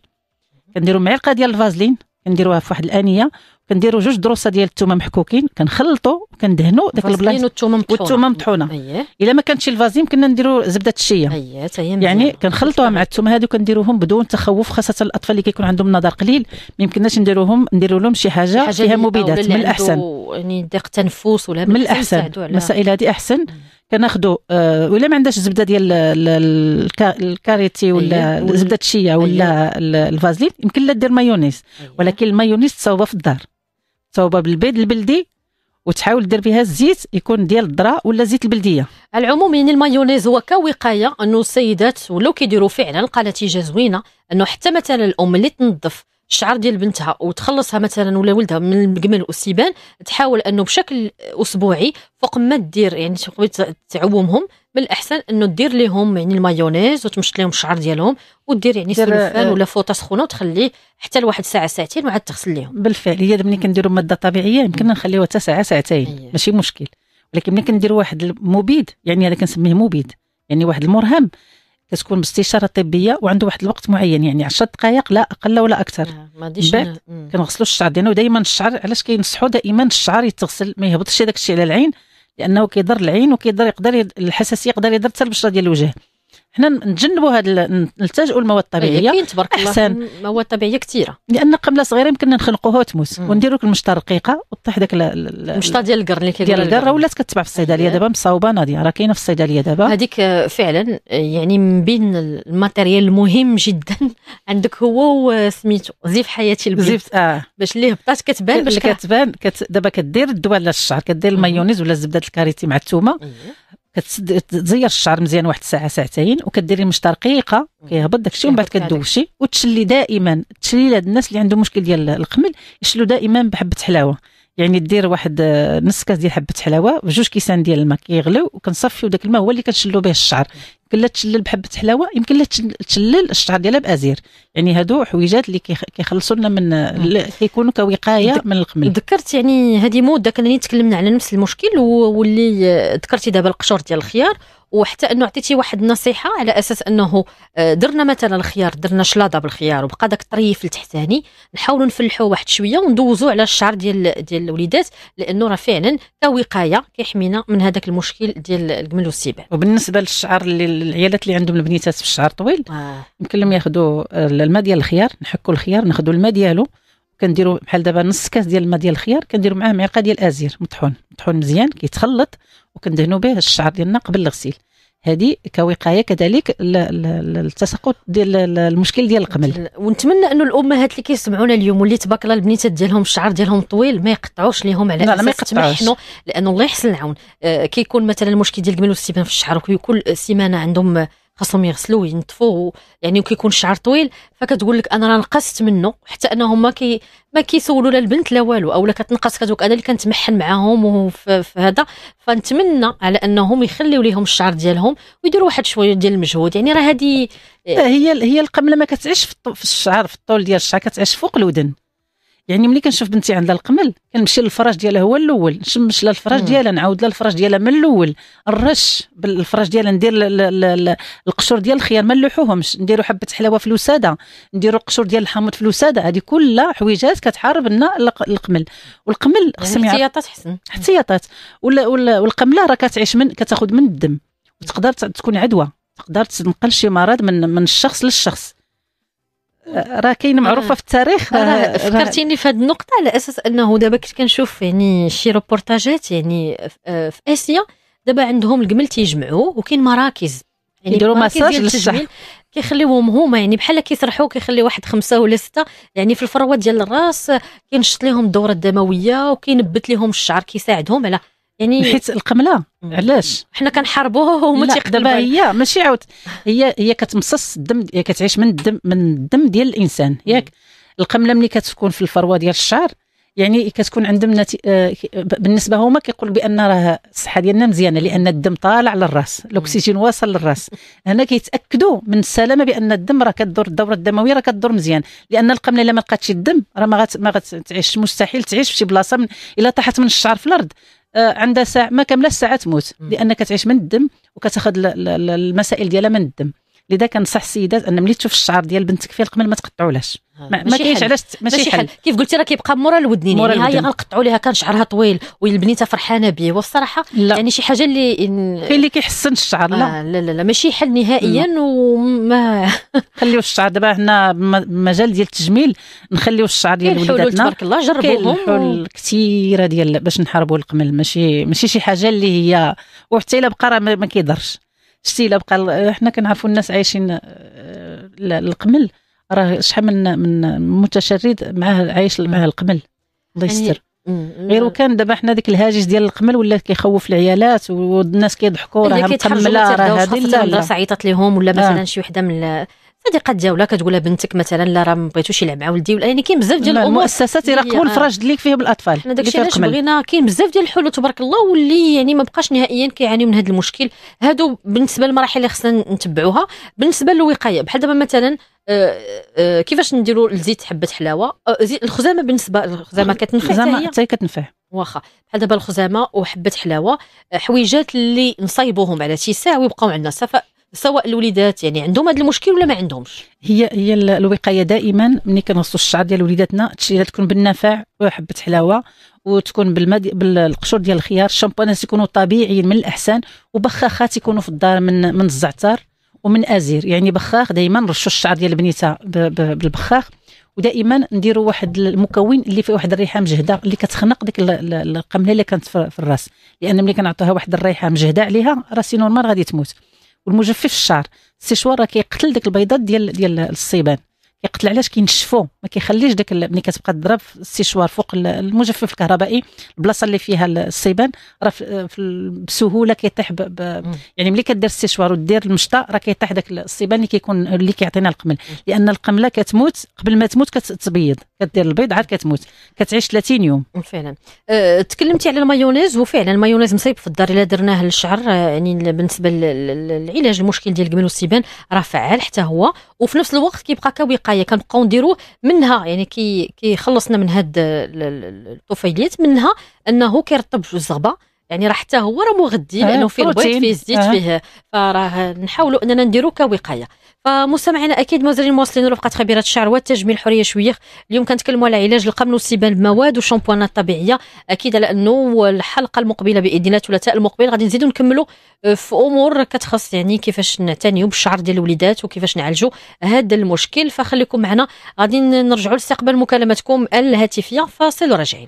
كنديروا معلقه ديال الفازلين كنديروها في واحد الانيه كنديروا جوج دروسه ديال الثومه محكوكين كنخلطوا وكندهنوا داك البلاصه والثومه مطحونه الا ما كانتش الفازلين كنا نديروا زبده الشيه يعني كنخلطوها مع الثومه هادو كنديروهم بدون تخوف خاصه الاطفال اللي كيكون عندهم نظر قليل ما يمكنناش نديروهم نديروا لهم شي حاجه فيها مبيدات من الاحسن يعني ضيق تنفس ولا من الاحسن المسائل هذه احسن كناخذوا آه ولا ما عندهاش الزبده ديال الكاريتي ولا زبده الشيه ولا الفازلين يمكن لها دير مايونيز ولكن المايونيز تصاوبه في الدار تصاوبه بالبيض البلدي وتحاول دير بها الزيت يكون ديال الذره ولا زيت البلديه. على العموم يعني المايونيز هو كوقايه انه السيدات ولاو كيديروا فعلا لقى نتيجه زوينه انه حتى مثلا الام اللي تنظف الشعر ديال بنتها وتخلصها مثلا ولا ولدها من القمل والسيبان تحاول انه بشكل اسبوعي فوق ما دير يعني تعومهم من الاحسن انه دير لهم يعني المايونيز وتمشط لهم الشعر ديالهم ودير يعني سلوفان ولا فوطه سخونه وتخليه حتى لواحد ساعه ساعتين وعاد تغسل لهم. بالفعل هي ملي كنديروا ماده طبيعيه يمكننا نخليوها حتى ساعه ساعتين ماشي مشكل ولكن ملي كنديروا واحد المبيد يعني هذا كنسميه مبيد يعني واحد المرهم كتكون باستشاره طبيه وعنده واحد الوقت معين يعني عشر دقائق لا اقل ولا اكثر. من بعد كنغسلوا الشعر ديالنا ودائما الشعر علاش كينصحوا دائما الشعر يتغسل ما يهبطش داك الشيء على العين لانه كيضر العين وكيضر يقدر يد... الحساسيه يقدر يضر حتى البشره ديال الوجه. حنا نتجنبوا هاد ال... نلتجؤوا المواد الطبيعيه كاين تبارك الله مواد طبيعيه كثيره لان قمله صغيره يمكننا نخنقوها وتموس ونديروا لك المشطه الرقيقه وتطيح داك المشطه ديال القرن اللي كيدير ديال القرن ولات كتباع في الصيدليه دابا مصاوبه ناضيه راه كاينه في الصيدليه دابا هذيك فعلا يعني من بين الماتيريال المهم جدا عندك هو سميتو زيف حياتي البيض زيف اه باش اللي هبطات كتبان باش كتبان دابا كدير الدواء على الشعر كدير المايونيز ولا زبده الكاريتي مع الثومه كتسد تزير الشعر مزيان واحد الساعه ساعتين وكديري مشطه رقيقه كيهبط داكشي ومن بعد كدوشي وتشلي دائما تشلي لهاد الناس اللي عندهم مشكل ديال القمل يشلوا دائما بحبه حلاوه يعني دير واحد نص كاس ديال حبه حلاوه بجوج كيسان ديال الماء كيغليو وكنصفيو داك الماء هو اللي كنشلو به الشعر يمكن لا تشلل بحبه حلاوه يمكن لا تشلل الشعر ديالها بازير يعني هادو حويجات اللي كيخلصوا لنا من كيكونوا كوقايه من القمل. ذكرت يعني هذه مده كنا تكلمنا على نفس المشكل واللي ذكرتي دابا القشور ديال الخيار وحتى انه عطيتي واحد النصيحه على اساس انه درنا مثلا الخيار درنا شلاضه بالخيار وبقى داك الطريف التحتاني نحاولوا نفلحوه واحد شويه وندوزو على الشعر ديال ديال الوليدات لانه راه فعلا كوقايه كيحمينا من هذاك المشكل ديال القمل والسيبان. وبالنسبه للشعر اللي العيالات اللي عندهم البنيتات في الشعر طويل آه. يمكن لهم ياخذوا الماء ديال الخيار نحكوا الخيار ناخذوا الماء ديالو كنديروا بحال دابا نص كاس ديال الماء ديال الخيار كنديروا معاه معلقه ديال الازير مطحون مطحون مزيان كيتخلط وكندهنوا به الشعر ديالنا قبل الغسيل هذه كوقايه كذلك التساقط ديال المشكل ديال القمل. ونتمنى انه الامهات اللي كيسمعونا اليوم واللي تبارك الله البنيتات ديالهم الشعر ديالهم طويل ما يقطعوش ليهم على اساس تمحنوا لانه الله يحسن العون آه كيكون مثلا المشكل ديال القمل والسيبان في الشعر وكيكون السيمانه عندهم خاصهم يغسلوه ينطفوه يعني، وكيكون الشعر طويل فكتقول لك انا راه نقصت منه، حتى انهم ما كي ما كيسولوا لا البنت لا والو، اولا كتنقص كتقول انا اللي كنتمحن معاهم في هذا. فنتمنى على انهم يخليوا ليهم الشعر ديالهم ويديروا واحد شويه ديال المجهود يعني. راه هذه هي هي القمله ما كتعيش في الشعر، في الطول ديال الشعر، كتعيش فوق الودن. يعني ملي كنشوف بنتي عندها القمل كنمشي للفراش ديالها هو الاول، نشمش لها الفراش ديالها، نعاود لها الفراش ديالها من الاول، نرش بالفراش ديالها، ندير القشور ديال الخيار ما نلوحوهمش، نديرو حبه حلاوه في الوساده، نديرو القشور ديال الحامض في الوساده. هذه كلها حويجات كتحارب لنا القمل. والقمل خصهم يعرفوا احتياطات، حسن احتياطات. والقمله راه كتعيش من كتاخذ من الدم، وتقدر تكون عدوى، تقدر تنقل شي مرض من من الشخص للشخص. راه كاين معروفه في التاريخ. راه فكرتيني في هذه النقطه على اساس انه دابا كنت كنشوف يعني شي ريبورتاجات يعني في اسيا دابا عندهم القمل تيجمعوه، وكاين مراكز يعني يديروا مساج للشعر كيخليوهم هما يعني بحال كيسرحوا، كيخلي واحد خمسه ولا سته يعني في الفروات ديال الراس، كينشط لهم الدوره الدمويه وكينبت لهم الشعر، كيساعدهم على يعني حيت القمله علاش حنا كنحاربوها وهما تيقدروا. دابا هي ماشي عاود، هي هي كتمصص الدم، هي كتعيش من الدم من الدم ديال الانسان ياك. القمله ملي كتكون في الفروه ديال الشعر يعني كتكون عندهم نتي... آه بالنسبه هما كيقولوا بان راه الصحه ديالنا مزيانه لان الدم طالع للراس، الاكسجين واصل للراس. هنا كيتاكدوا من السلامه بان الدم راه كدور، الدوره الدمويه راه كدور مزيان، لان القمله الا ما لقاتش الدم راه ما غت... ما غتعيش، مستحيل تعيش في شي بلاصه من... الا طاحت من الشعر في الارض عندها ساعه ما كامله الساعه تموت، لان كتعيش من الدم وكتاخذ المسائل ديالها من الدم. لذا كنصح السيدات ان ملي تشوف الشعر ديال بنتك فيه القمل ما تقطعولاش، ما كاينش علاش، ماشي حل. كيف قلتي راه كيبقى مورا الودنين يعني، ها هي غنقطعوا ليها كان شعرها طويل والبنيته فرحانه به. والصراحه يعني شي حاجه اللي إن... كاين اللي كيحسن الشعر. لا. آه لا لا لا ماشي حل نهائيا. لا. وما خليو الشعر دابا حنا المجال ديال التجميل، نخليو الشعر ديال وليداتنا تبارك الله جربوهم، الحلول كثيره ديال باش نحاربوا القمل، ماشي ماشي شي حاجه اللي هي. وحتى الا بقى راه ما كيضرش شتي، الا بقى حنا كنعرفوا الناس عايشين القمل راه شحال من من متشرد معاه عايش معاه القمل الله يستر. غير وكان دابا حنا ديك الهاجس ديال القمل ولا كيخوف العيالات والناس كيضحكوا راه مقمله راه هذه. لا المدرسه عيطت لهم ولا مثلا آه. شي وحده من صديقات ديالها كتقول لها بنتك مثلا لا راه ما بغيتوش يلعب مع ولدي، يعني كاين بزاف ديال الامور. المؤسسات يراقبوا الفراش اللي فيهم الاطفال. حنا داكشي علاش بغينا، كاين بزاف ديال الحلول تبارك الله واللي يعني ما بقاش نهائيا كيعانيو من هذا المشكل. هادو بالنسبه للمراحل اللي خصنا نتبعوها. بالنسبه للوقايه بحال دابا مثلا كيفاش نديروا الزيت حبه حلاوه، الخزامه بالنسبه الخزامه كتنفع حتى هي حتى كتنفع واخا بحال دابا الخزامه وحبه حلاوه، حويجات اللي نصايبوهم على شي ساعه ويبقاو عندنا صافا، سواء الوليدات يعني عندهم هذا المشكل ولا ما عندهمش. هي هي الوقايه دائما ملي كنغسلوا الشعر ديال وليداتنا تشيلات تكون بالنفع وحبه حلاوه، وتكون بالمد... بالقشور ديال الخيار، الشامبونات يكونوا طبيعيين من الاحسن، وبخاخات يكونوا في الدار من من الزعتر ومن ازير. يعني بخاخ دائما نرشوا الشعر ديال البنيته ب... ب... بالبخاخ، ودائما نديروا واحد المكون اللي فيه واحد الريحه مجهده اللي كتخنق ديك القمله اللي كانت في الراس، لان ملي كنعطيوها واحد الريحه مجهده عليها راسي نورمال غادي تموت. والمجفف الشعر السيشوار راه كيقتل ديك البيضات ديال ديال الصيبان، كيقتل علاش كينشفو، ما كيخليش داك ملي كتبقى تضرب السيشوار فوق المجفف الكهربائي البلاصه اللي فيها الصيبان راه بسهوله كيطيح يعني. ملي كدير السيشوار ودير المشطه راه كيطيح داك الصيبان اللي كيكون اللي كيعطينا القمل، لان القمله كتموت قبل ما تموت كتبيض، كدير البيض عاد كتموت، كتعيش ثلاثين يوم فعلا. أه، تكلمتي على المايونيز، وفعلا المايونيز مصيب في الدار الا درناه للشعر يعني بالنسبه للعلاج المشكل ديال القمل والصيبان راه فعال حتى هو، وفي نفس الوقت كيبقى وقايه كنبقاو نديروه منها يعني كي كيخلصنا من هاد الطفيليات، منها انه كيرطب الزغبه يعني راه حتى هو راه مغذي لانه فيه البيض فيه الزيت فيه، فراه نحاولوا اننا نديروه كوقايه. فمستمعينا اكيد مازالين مواصلين رفقه خبيره الشعر والتجميل حوريه شويخ، اليوم كنتكلموا على علاج القمل والسيبان بمواد وشامبوانات طبيعيه. اكيد على انه الحلقه المقبله باذن الله الثلاثاء المقبل غادي نزيدوا نكملوا في امور كتخص يعني كيفاش نعتنيوا بالشعر ديال الوليدات وكيفاش نعالجوا هذا المشكل. فخليكم معنا، غادي نرجعوا لاستقبال مكالماتكم الهاتفيه، فاصل وراجعين.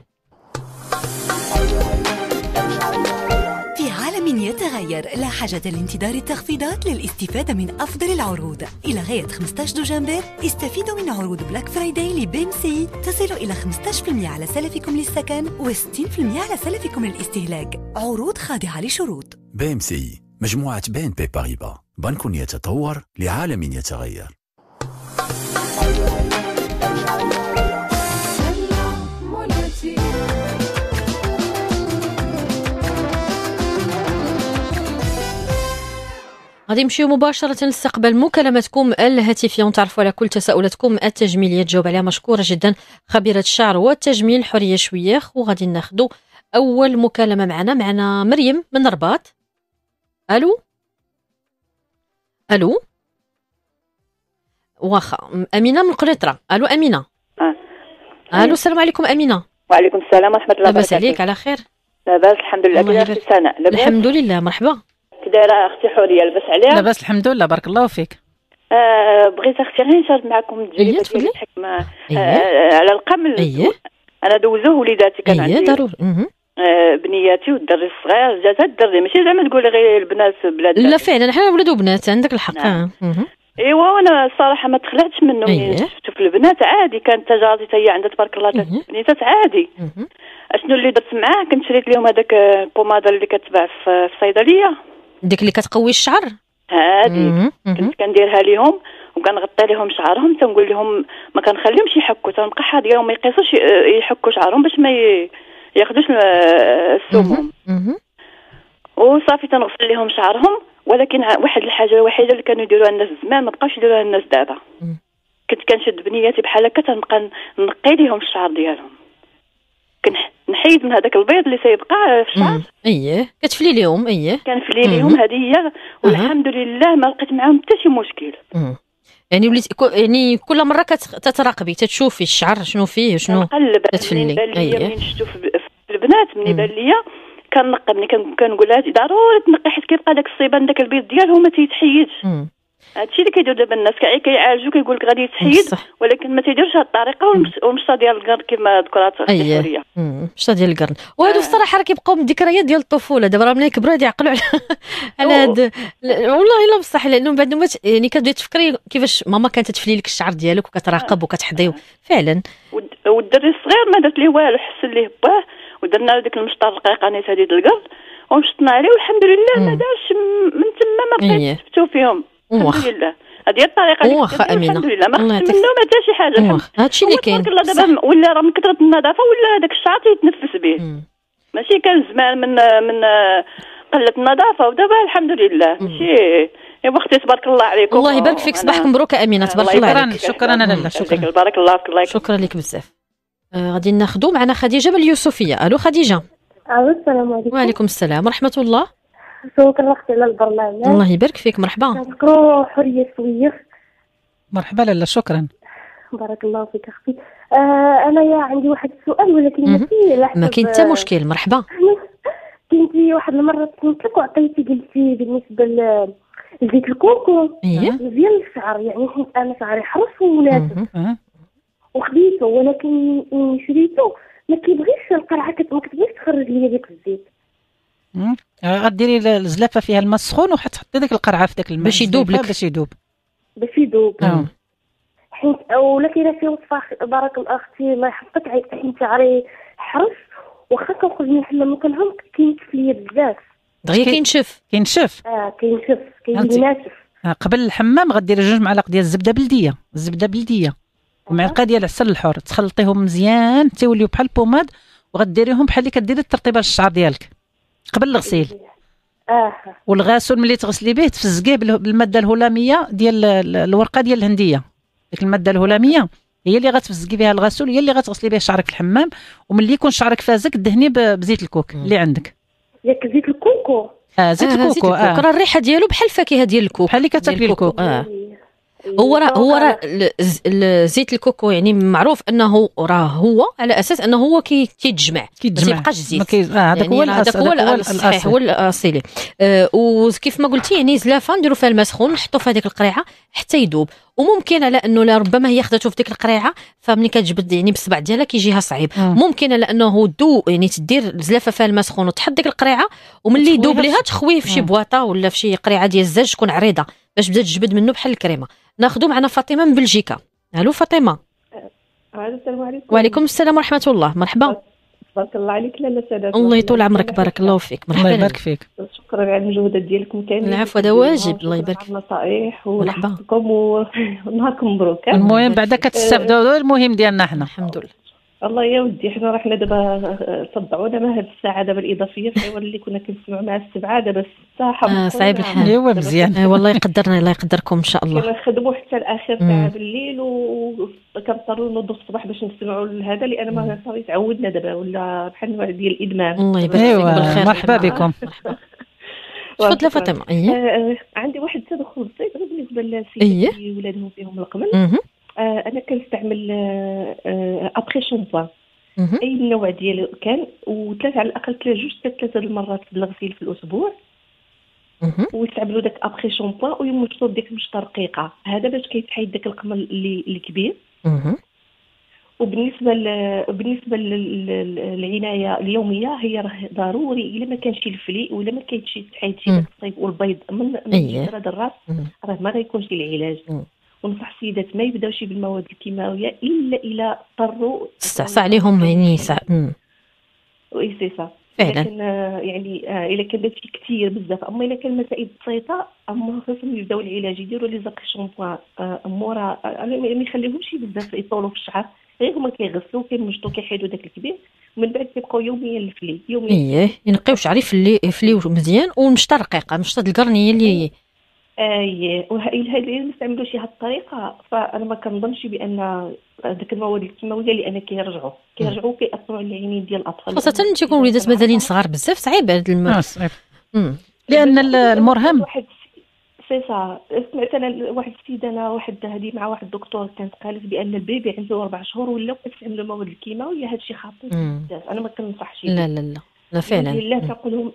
يتغير لا حاجة لانتظار التخفيضات للاستفادة من أفضل العروض. إلى غاية خمسة عشر دجنبر استفيدوا من عروض بلاك فرايداي لبي سي تصل إلى خمسة عشر بالمئة على سلفكم للسكن وستين بالمئة على سلفكم للاستهلاك. عروض خاضعة لشروط. بي سي مجموعة بي إن بي باريبا بنك يتطور لعالم يتغير. غادي نمشيو مباشرة نستقبل مكالماتكم الهاتفية ونتعرفوا على كل تساؤلاتكم التجميلية تجاوب عليها مشكورة جدا خبيرة الشعر والتجميل حورية شويخ. وغادي ناخذوا أول مكالمة معنا معنا مريم من الرباط. ألو ألو واخا. أمينة من قنيطرة. ألو أمينة. أه. ألو السلام عليكم أمينة. وعليكم السلام ورحمة الله وبركاته. لاباس عليك؟ على خير لاباس الحمد لله. بلا أختي سناء الحمد لله. مرحبا دايره اختي حوريه لاباس عليها؟ لاباس الحمد لله بارك الله فيك. آه بغيت اختي غير نشارك معكم تجربه ديال الحكمه آه آه على القمل. أيه؟ انا دوزوه وليداتي كان عندي. أيه ضروري. آه بنياتي والدري الصغير جات الدري ماشي زعما تقولي غير البنات بلاد. لا فعلا حنا ولاد وبنات عندك الحق. نعم. آه. ايوا وانا الصراحه ما تخلعتش منه. أيه؟ ملي شفتو في البنات عادي كانت تجارتي حتى هي عندها تبارك الله ثلاث بنيتات عادي. اشنو اللي درت معاه؟ كنت شريت لهم هذاك البوماده اللي كتباع في الصيدليه ديك اللي كتقوي الشعر هادي كنت كنديرها ليهم وكنغطي لهم شعرهم تنقول لهم ما كنخليهمش يحكوا تنبقى حاضيه وما يقيسوش يحكوا شعرهم باش ما ياخذوش السموم وصافي تنغسل لهم شعرهم. ولكن واحد الحاجه الوحيده اللي كانوا يديروها الناس زمان ما بقاوش يديروها الناس دابا. كنت كنشد بنياتي بحال هكا تنبقى نقي لهم الشعر ديالهم كنحيد من هذاك البيض اللي سيبقى في الشعر. اييه كتفلي ليهم. اييه كنفلي ليهم هذه هي والحمد لله ما لقيت معاهم حتى شي مشكل. مم. يعني وليت يعني كل مره كتتراقبي تتشوفي الشعر شنو فيه شنو كتفلي. اييه ملي نشوف البنات ملي بان ليا كنقى ملي كنقول لها ضروري تنقي حيت كيبقى داك الصيبان داك البيض ديالهم ما تيتحيدش. هادشي اللي كيدير دابا الناس كيعالجو كيقول لك غادي يتحيد ولكن ما تيديرش هاد الطريقه والمشطه ديال القرن كما ذكرات الحوريه. المشطه ديال القرن وهادو الصراحه راه كيبقاو من ذكريات ديال الطفوله. دابا راه ملي كبروا غادي يعقلوا على على هاد والله الا بصح لانه بعد ما يعني كتبداي تفكري كيفاش ماما كانت تفلي لك الشعر ديالك وكتراقب وكتحضي فعلا. والدري الصغير ما درت ليه والو حسن ليه باه ودرنا له ديك المشطه الرقيقه نيت هذه ديال القرن ومشطنا عليه والحمد لله ما دارش من تما ما بقيتش شفتو فيهم الحمد لله. هذه الطريقه اللي واخا امينه الحمد لله ما خصني منه ما حتى شي حاجه. هادشي اللي كاين تبارك الله دابا ولا راه من كثره النظافه ولا هذاك الشعر تيتنفس به ماشي كان زمان من من قله النظافه ودابا الحمد لله ماشي. ايوا اختي تبارك الله عليكم الله يبارك فيك. صباحك مبروك امينه تبارك الله عليك. شكرا لاله شكرا بارك الله فيك الله يكرمك شكرا لك بزاف. غادي ناخذوا معنا خديجه من اليوسفيه. الو خديجه. الو السلام عليكم. وعليكم السلام ورحمه الله. شكرا اختي على البرنامج الله يبارك فيك. مرحبا نشكرو حورية شويخ. مرحبا لاله شكرا بارك الله فيك اختي. آه انا يا عندي واحد السؤال ولكن ماشي ما كاين حتى مشكل. مرحبا. كنتي واحد المره تنطلق وعطيتي قلتي بالنسبه لزيت الكوكو مزيان للشعر يعني حيت انا شعري حرص ومناسب وخديته ولكن شريته ما كيبغيش القرعه ما كتبغيش تخرج ليا ديك الزيت. غديري الزلافه فيها الماء السخون وحتحطي ديك القرعه في داك الماء باش يذوب لك باش يذوب باش يذوب حيت ولا كاينه شي وصفه بارك الله اختي ما يحطك عين شعري حرص واخا كنخرج من الحمام وكنهم كينشف ليا بزاف دغيا كينشف كينشف اه كينشف كينشف. قبل الحمام غديري جوج معالق ديال الزبده بلديه الزبده بلديه ومعلقه ديال العسل الحر تخلطيهم مزيان تيوليو بحال البوماد وغديريهم بحال اللي كديري الترطيبه للشعر ديالك قبل الغسيل. اه والغاسول ملي تغسلي به تفزقيه بالماده الهلاميه ديال الورقه ديال الهنديه ديك الماده الهلاميه هي اللي غتفزقي بها الغاسول هي اللي غتغسلي به شعرك في الحمام وملي يكون شعرك فازك دهني بزيت الكوك اللي عندك. ياك زيت الكوكو. اه زيت الكوكو اه راه الريحه ديالو بحال الفاكهه ديال الكوك بحال اللي كتاكلي الكوك. اه هو راه هو راه زيت الكوكو يعني معروف انه راه هو على اساس انه هو كيتجمع كيتجمع ما تيبقاش زيت هذاك هو هذاك هو الصحيح هو الاصيلي. آه وكيف ما قلتي يعني زلافه نديرو فيها الماء سخون نحطو في هذيك القريعه حتى يذوب وممكن على انه لربما هي خداتو في ديك القريعه فملي كتجبد يعني بالصبع ديالها كيجيها صعيب. آه. ممكن على انه دو يعني تدير زلافه فيها الماء سخون وتحط ديك القريعه وملي يذوب ليها تخويه في شي بواطه ولا في شي قريعه ديال الزاج تكون عريضه باش بدات تجبد منه بحال الكريمه. ناخذوا معنا فاطمه من بلجيكا. الو فاطمه. السلام عليكم. وعليكم السلام ورحمه الله. مرحبا. بارك الله عليك لاله سادات. الله يطول عمرك، بارك الله فيك، مرحبا. الله يبارك فيك، شكرا على المجهودات ديالكم كاملين. العفو، هذا واجب. الله يبارك. النصائح ونحبكم ونهاركم مبروك. المهم بعدا كتستافدوا المهم ديالنا حنا، الحمد لله. الله يا ودي، حنا راه حنا دابا صدعونا ما هاد الساعه دابا الاضافيه في اللي كنا كنسمعوا مع السبعه دابا الساعه آه صعيب الحال. ايوا مزيان. آه والله يقدرنا، الله يقدركم ان شاء الله. كنخدموا حتى لاخر ساعه بالليل وكنضطروا نوضوا الصباح باش نسمعوا لهذا، لان ما صافي تعودنا دابا ولا بحال نوع ديال الادمان. الله يبارك فيك، بالخير، مرحبا بكم. تفضل فاطمه. ايه عندي واحد التدخل بسيط بالنسبه لسيدي ولادهم فيهم القمل. انا كنستعمل ابخي شامبوان اي نوع ديالو كان، وثلاثه على الاقل ثلاث جوج حتى ثلاثه المرات بالغسيل في الاسبوع، ويستعملوا داك ابخي شامبوان ويمشطوا بديك المشطه رقيقه، هذا باش كيتحيد داك القمل اللي الكبير. وبالنسبه ل... بالنسبه للعنايه اليوميه، هي راه ضروري الا ما كانش الفليق ولا ما كاينش تحيد شي الصيف والبيض من هذا الراس، راه ما غيكونش العلاج. ونصح السيدات ما يبداوش بالمواد الكيماويه الا الا اضطروا استعصى عليهم يعني ساعه. وي سي سا فعلا. لكن يعني الا كان داكشي كثير بزاف، اما الا كان مسائل بسيطه، اما خاصهم يبداو العلاج، يديروا لي زاق شامبوان مورا، ما يخليهمش بزاف يطولوا في الشعر، غير هما كيغسلوا كيمشطوا كيحيدوا داك الكبير، ومن بعد كيبقاو يوميا الفلي يوميا. اييه ينقيو شعري فلي فلي مزيان، والمشطه رقيقه، مشطه القرنيه اللي اي وهذه اللي نستعملوا شي هاد الطريقه، فانا ما كنظنش بان ديك المواد الكيماويه، لان كيرجعوا كيرجعوا كيأثروا على العينين ديال الاطفال، خاصه ملي تيكونوا وليدات مازالين صغار بزاف، صعيب هذا الماء. اه صعيب، لان المرهم سي سا. سمعت انا واحد السيده، انا واحد هذه مع واحد الدكتور، كانت قالت بان البيبي عنده اربع شهور ولاو كيستعملوا المواد الكيماويه، هذا الشيء خطير بزاف، انا ما كننصحش. لا لا لا لا فعلا، لا تقول لهم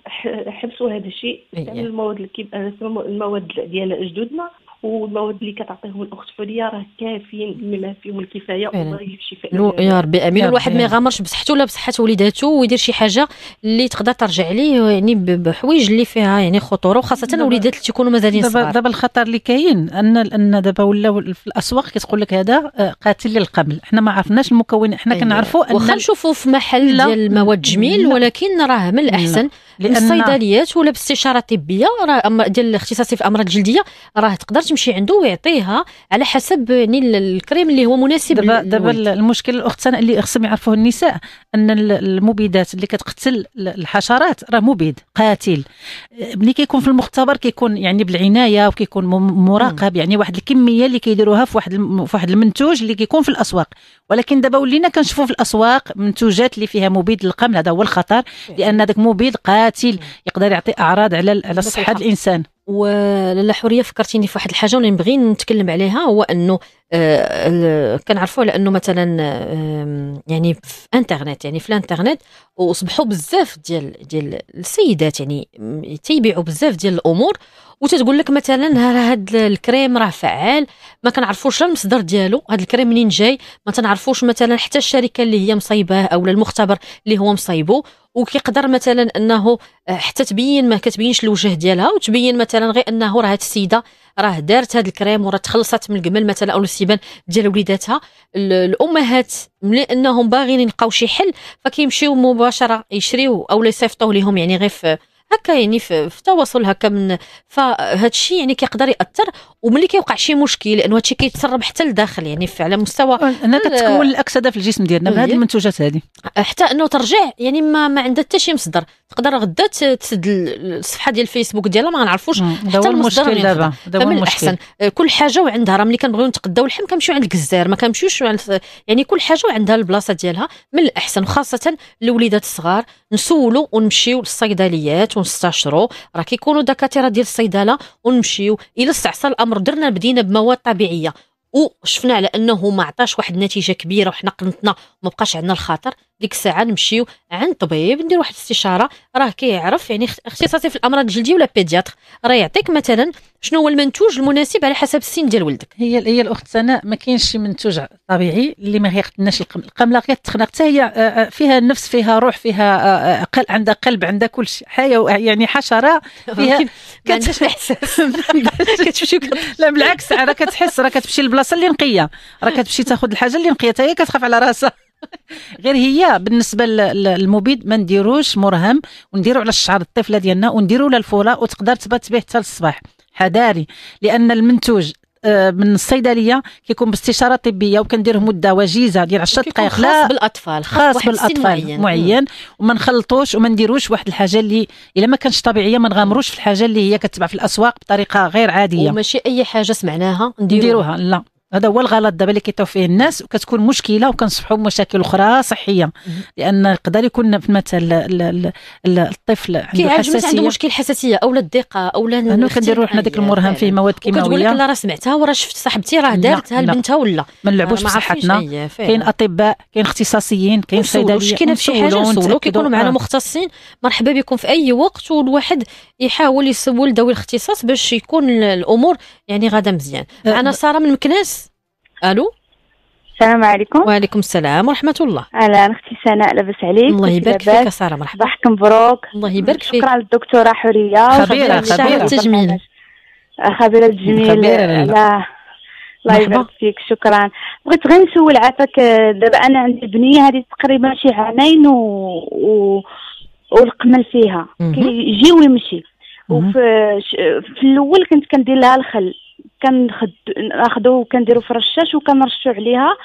حبسوا هذا الشيء، استعملوا المواد الكيب المواد ديال جدودنا، والمواد اللي كتعطيهم الاخت حوريه راه كافيين بما فيهم الكفايه، والله يجيب شفاء يا ربي امين. الواحد ما يغامرش بصحته ولا بصحه وليداته، ويدير شي حاجه اللي تقدر ترجع ليه يعني بحوايج اللي فيها يعني خطوره، وخاصه وليدات اللي تيكونوا مازالين صغار. دابا الخطر اللي كاين ان ان دابا ولاو في الاسواق كتقول لك هذا قاتل للقمل، حنا ما عرفناش المكون، حنا كنعرفوا ان واخا نشوفوا في محل ديال المواد جميل، ولكن راه من الاحسن الصيدليات ولا باستشاره طبيه راه ديال الاختصاصي في الامراض الجلديه، راه تقدر تمشي عنده ويعطيها على حسب يعني الكريم اللي هو مناسب. دابا دابا المشكل الاخت اللي خصهم يعرفوه النساء، ان المبيدات اللي كتقتل الحشرات راه مبيد قاتل، ملي كيكون في المختبر كيكون يعني بالعنايه وكيكون مراقب، يعني واحد الكميه اللي كيديروها في واحد في واحد المنتوج اللي كيكون في الاسواق. ولكن دابا ولينا كنشوفوا في الاسواق منتوجات اللي فيها مبيد للقمل، هذا هو الخطر، لان داك مبيد قاتل يقدر يعطي اعراض على على صحه الانسان. ولاله حوريه فكرتيني في واحد الحاجه اللي نبغي نتكلم عليها، هو انه آه كنعرفوا على انه مثلا آه يعني في انترنت، يعني في الانترنت وصبحوا بزاف ديال ديال السيدات يعني تيبيعوا بزاف ديال الامور، وتتقول لك مثلا هاد الكريم راه فعال، ما كنعرفوش لا المصدر ديالو، هاد الكريم منين جاي، ما تنعرفوش مثلا حتى الشركه اللي هي مصايباه او المختبر اللي هو مصايبو، وكيقدر مثلا انه حتى تبين ما كتبينش الوجه ديالها، وتبين مثلا غير انه راه هاد السيده راه دارت هاد الكريم وراه تخلصت من القمل مثلا او الاستبان ديال وليداتها. الامهات ملي انهم باغيين يلقاو شي حل فكيمشيو مباشره يشريو او يصيفطوه لهم يعني غير في هكا يعني في التواصل هكا من، فهاد الشيء يعني كيقدر ياثر. وملي كيوقع شي مشكل لانه هادشي كيتسرب حتى لداخل يعني على مستوى هنا كتكون الاكسده في الجسم ديالنا بهاد المنتوجات هادي، حتى انه ترجع يعني ما, ما عندها حتى شي مصدر، تقدر غدا تسد الصفحه ديال الفيسبوك ديالها ما غنعرفوش حتى المصدر ديالها. فمن الاحسن كل حاجه وعندها، راه ملي كنبغيو نتقداو اللحم كنمشيو عند الجزار، ما كنمشيوش يعني كل حاجه وعندها البلاصه ديالها. من الاحسن خاصه للوليدات الصغار نسولو ونمشيو للصيدليات ونستشرو، راه كيكونوا دكاتره ديال الصيدله، ونمشيو الى استعصى الامر درنا بدينا بمواد طبيعيه وشفنا على انه ما عطاش واحد النتيجه كبيره وحنا قنطنا وما بقاش عندنا الخطر، ديك الساعه نمشيو عند طبيب ندير واحد الاستشاره، راه كيعرف يعني اختصاصي في الامراض الجلديه ولا بيدياتر، راه يعطيك مثلا شنو هو المنتوج المناسب على حسب السن ديال ولدك. هي هي الاخت سناء، ما كاينش شي منتوج طبيعي اللي ما غيقتلناش القمل، القمله كتخنق حتى هي، فيها نفس فيها روح فيها قل، عندها قلب عندها كل شيء، حيوه يعني حشره فيها ما عندهاش احساس كتمشي لا بالعكس، راه كتحس راه كتمشي للبلاصه اللي نقيه، راه كتمشي تاخذ الحاجه اللي نقيه، حتى هي كتخاف على راسها. غير هي بالنسبه للمبيد ما نديروش مرهم ونديروا على الشعر الطفله ديالنا ونديروا له الفوله وتقدر تبات به حتى للصباح حذاري، لان المنتوج من الصيدليه كيكون باستشاره طبيه وكنديرهم مده وجيزه ديال عشر دقائق خاص بالاطفال خاص بالاطفال معين، وما نخلطوش وما نديروش واحد الحاجه اللي الا ما كانش طبيعيه ما نغامروش في الحاجه اللي هي كتباع في الاسواق بطريقه غير عاديه، وماشي اي حاجه سمعناها نديروها لا، هذا هو الغلط دابا اللي كيطيحوا فيه الناس وكتكون مشكله وكنصبحوا بمشاكل اخرى صحيه، لان يقدر يكون في مثلا الطفل عنده حساسيه عنده مشكل حساسيه اولا الضيقه اولا انه كنديروا حنا داك المرهم فيه مواد كيماويه كتقول لك لا راه سمعتها وراه شفت صاحبتي راه دارتها لبنتها ولا ما نلعبوش بصحتنا، كاين اطباء كاين اختصاصيين كاين صيدليين مشكله في شي حاجه نسولو كيكونوا معنا مختصين مرحبا بكم في اي وقت، والواحد يحاول يسول ذوي الاختصاص باش يكون الامور يعني غادا مزيان. انا ساره من مكناس. الو السلام عليكم. وعليكم السلام ورحمه الله. اهلا اختي سناء لاباس عليك؟ الله يبارك فيك ساره مرحبا. صباحك مبروك. الله يبارك فيك. شكرا للدكتوره حوريه خبيره خبيره التجميل خبيره التجميل لا الله يبارك فيك شكرا. بغيت غير نسول عافاك دابا انا عندي بنيه هذه تقريبا شي عامين و... و... والقمل فيها كيجي ويمشي وفي في الاول كنت كندير لها الخل كنخد ناخذو وكنديرو في الرشاش وكنرشو عليها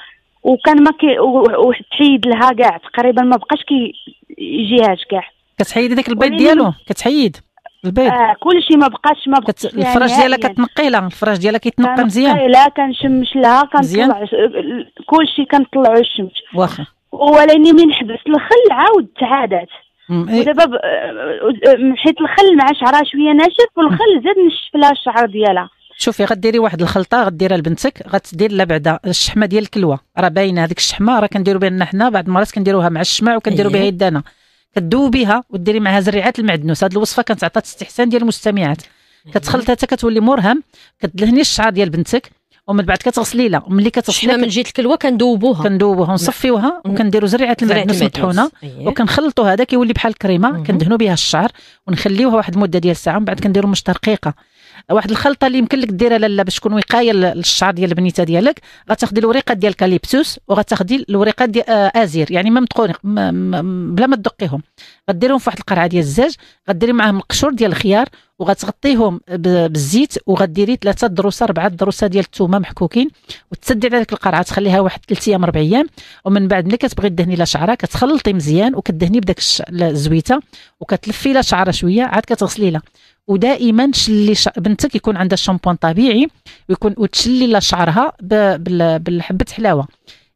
وكان ما كي وتحيد لها كاع تقريبا ما بقاش كيجيهاش كاع كتحيد داك البيض ديالو كتحيد البيض آه كلشي ما بقاش ما بقاش كت... الفراش يعني ديالها كتنقي لها الفراش ديالها كيتنقى مزيان لا كنشمش لها كنطلع كلشي كنطلعو الشمس واخا ولاني من حبست الخل عاود تعادات ودابا ب... حيت الخل مع شعرها شويه ناشف والخل زاد نشف لها الشعر ديالها. شوفي غديري واحد الخلطه غديرها لبنتك غتدير لها بعدا الشحمه ديال الكلوه راه باينه هذيك الشحمه راه كنديروا بها حنا بعض المرات كنديروها مع الشمع وكنديروا بها يدانا كدوبيها وديري معها زريعات المعدنوس. هذه الوصفه كنتعطى استحسان ديال المستمعات. كتخلطها حتى كتولي مرهم كتدهني الشعر ديال بنتك ومن بعد كتغسلي لها وملي كتغسليها من جهه الكلوه كندوبوها كندوبوها ونصفيوها وكنديروا زريعه المعدنوس مطحونه وكنخلطوا هذا كيولي بحال الكريمه كندهنوا بها الشعر ونخليوها واحد المده ديال الساعه ومن بعد كنديروا مش ترقيقه واحد الخلطه اللي يمكن لك ديرها لاله باش تكون وقايه للشعر ديال البنيته ديالك. غتاخدي الوريقات ديال الكاليبسوس وغتاخدي الوريقات ديال ازير يعني ما مدقون بلا ما تدقيهم غديرهم في واحد القرعه ديال الزاج غديري معاهم القشور ديال الخيار وغتغطيهم بالزيت وغديري ثلاثه دروسه اربعه دروسه ديال الثومه محكوكين وتسدي على ديك القرعه تخليها واحد ثلاث ايام اربع ايام ومن بعد ملي كتبغي تدهني لها شعرها كتخلطي مزيان وكدهني بداك الزويته وكتلفي لها شعرها شويه عاد كتغسلي لها ودائما تشلي شع... بنتك يكون عندها شامبوان طبيعي ويكون وتشلي لها شعرها بالحبه حلاوه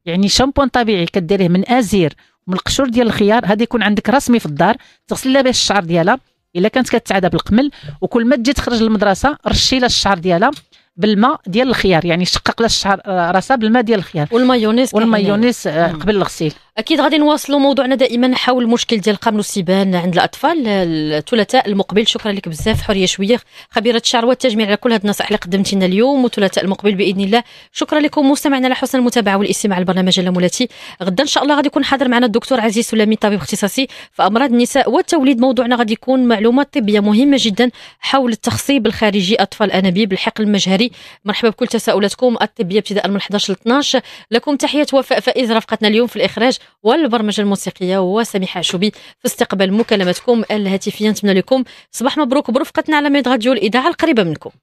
يعني شامبوان طبيعي كديريه من ازير ومن القشور ديال الخيار هذا يكون عندك رسمي في الدار تغسلي لها به الشعر ديالها الا كانت كتعادها بالقمل وكل ما تجي تخرج للمدرسه رشي لها الشعر ديالها بالماء ديال الخيار يعني شقق لها الشعر راسها بالماء ديال الخيار والمايونيز والمايونيز قبل الغسيل. اكيد غادي نواصلوا موضوعنا دائما حول المشكل ديال القمل والسيبان عند الاطفال الثلاثاء المقبل. شكرا لك بزاف حوريه شويخ خبيره الشعر والتجميل على كل هاد النصائح اللي قدمتي لنا اليوم والثلاثاء المقبل باذن الله. شكرا لكم مستمعينا على حسن المتابعه والاستماع للبرنامج اللامولاتي. غدا ان شاء الله غادي يكون حاضر معنا الدكتور عزيز سلامي طبيب اختصاصي في امراض النساء والتوليد. موضوعنا غادي يكون معلومات طبيه مهمه جدا حول التخصيب الخارجي اطفال انابيب الحقل المجهري. مرحبا بكل تساؤلاتكم الطبيه ابتداء من حداش ل اثناش. لكم تحيه وفاء فائز رفقتنا اليوم في الاخراج والبرمجه الموسيقيه وسميحه عشوبي في استقبال مكالماتكم الهاتفيه. نتمنى لكم صباح مبروك برفقتنا على ميد راديو الاذاعه القريبه منكم.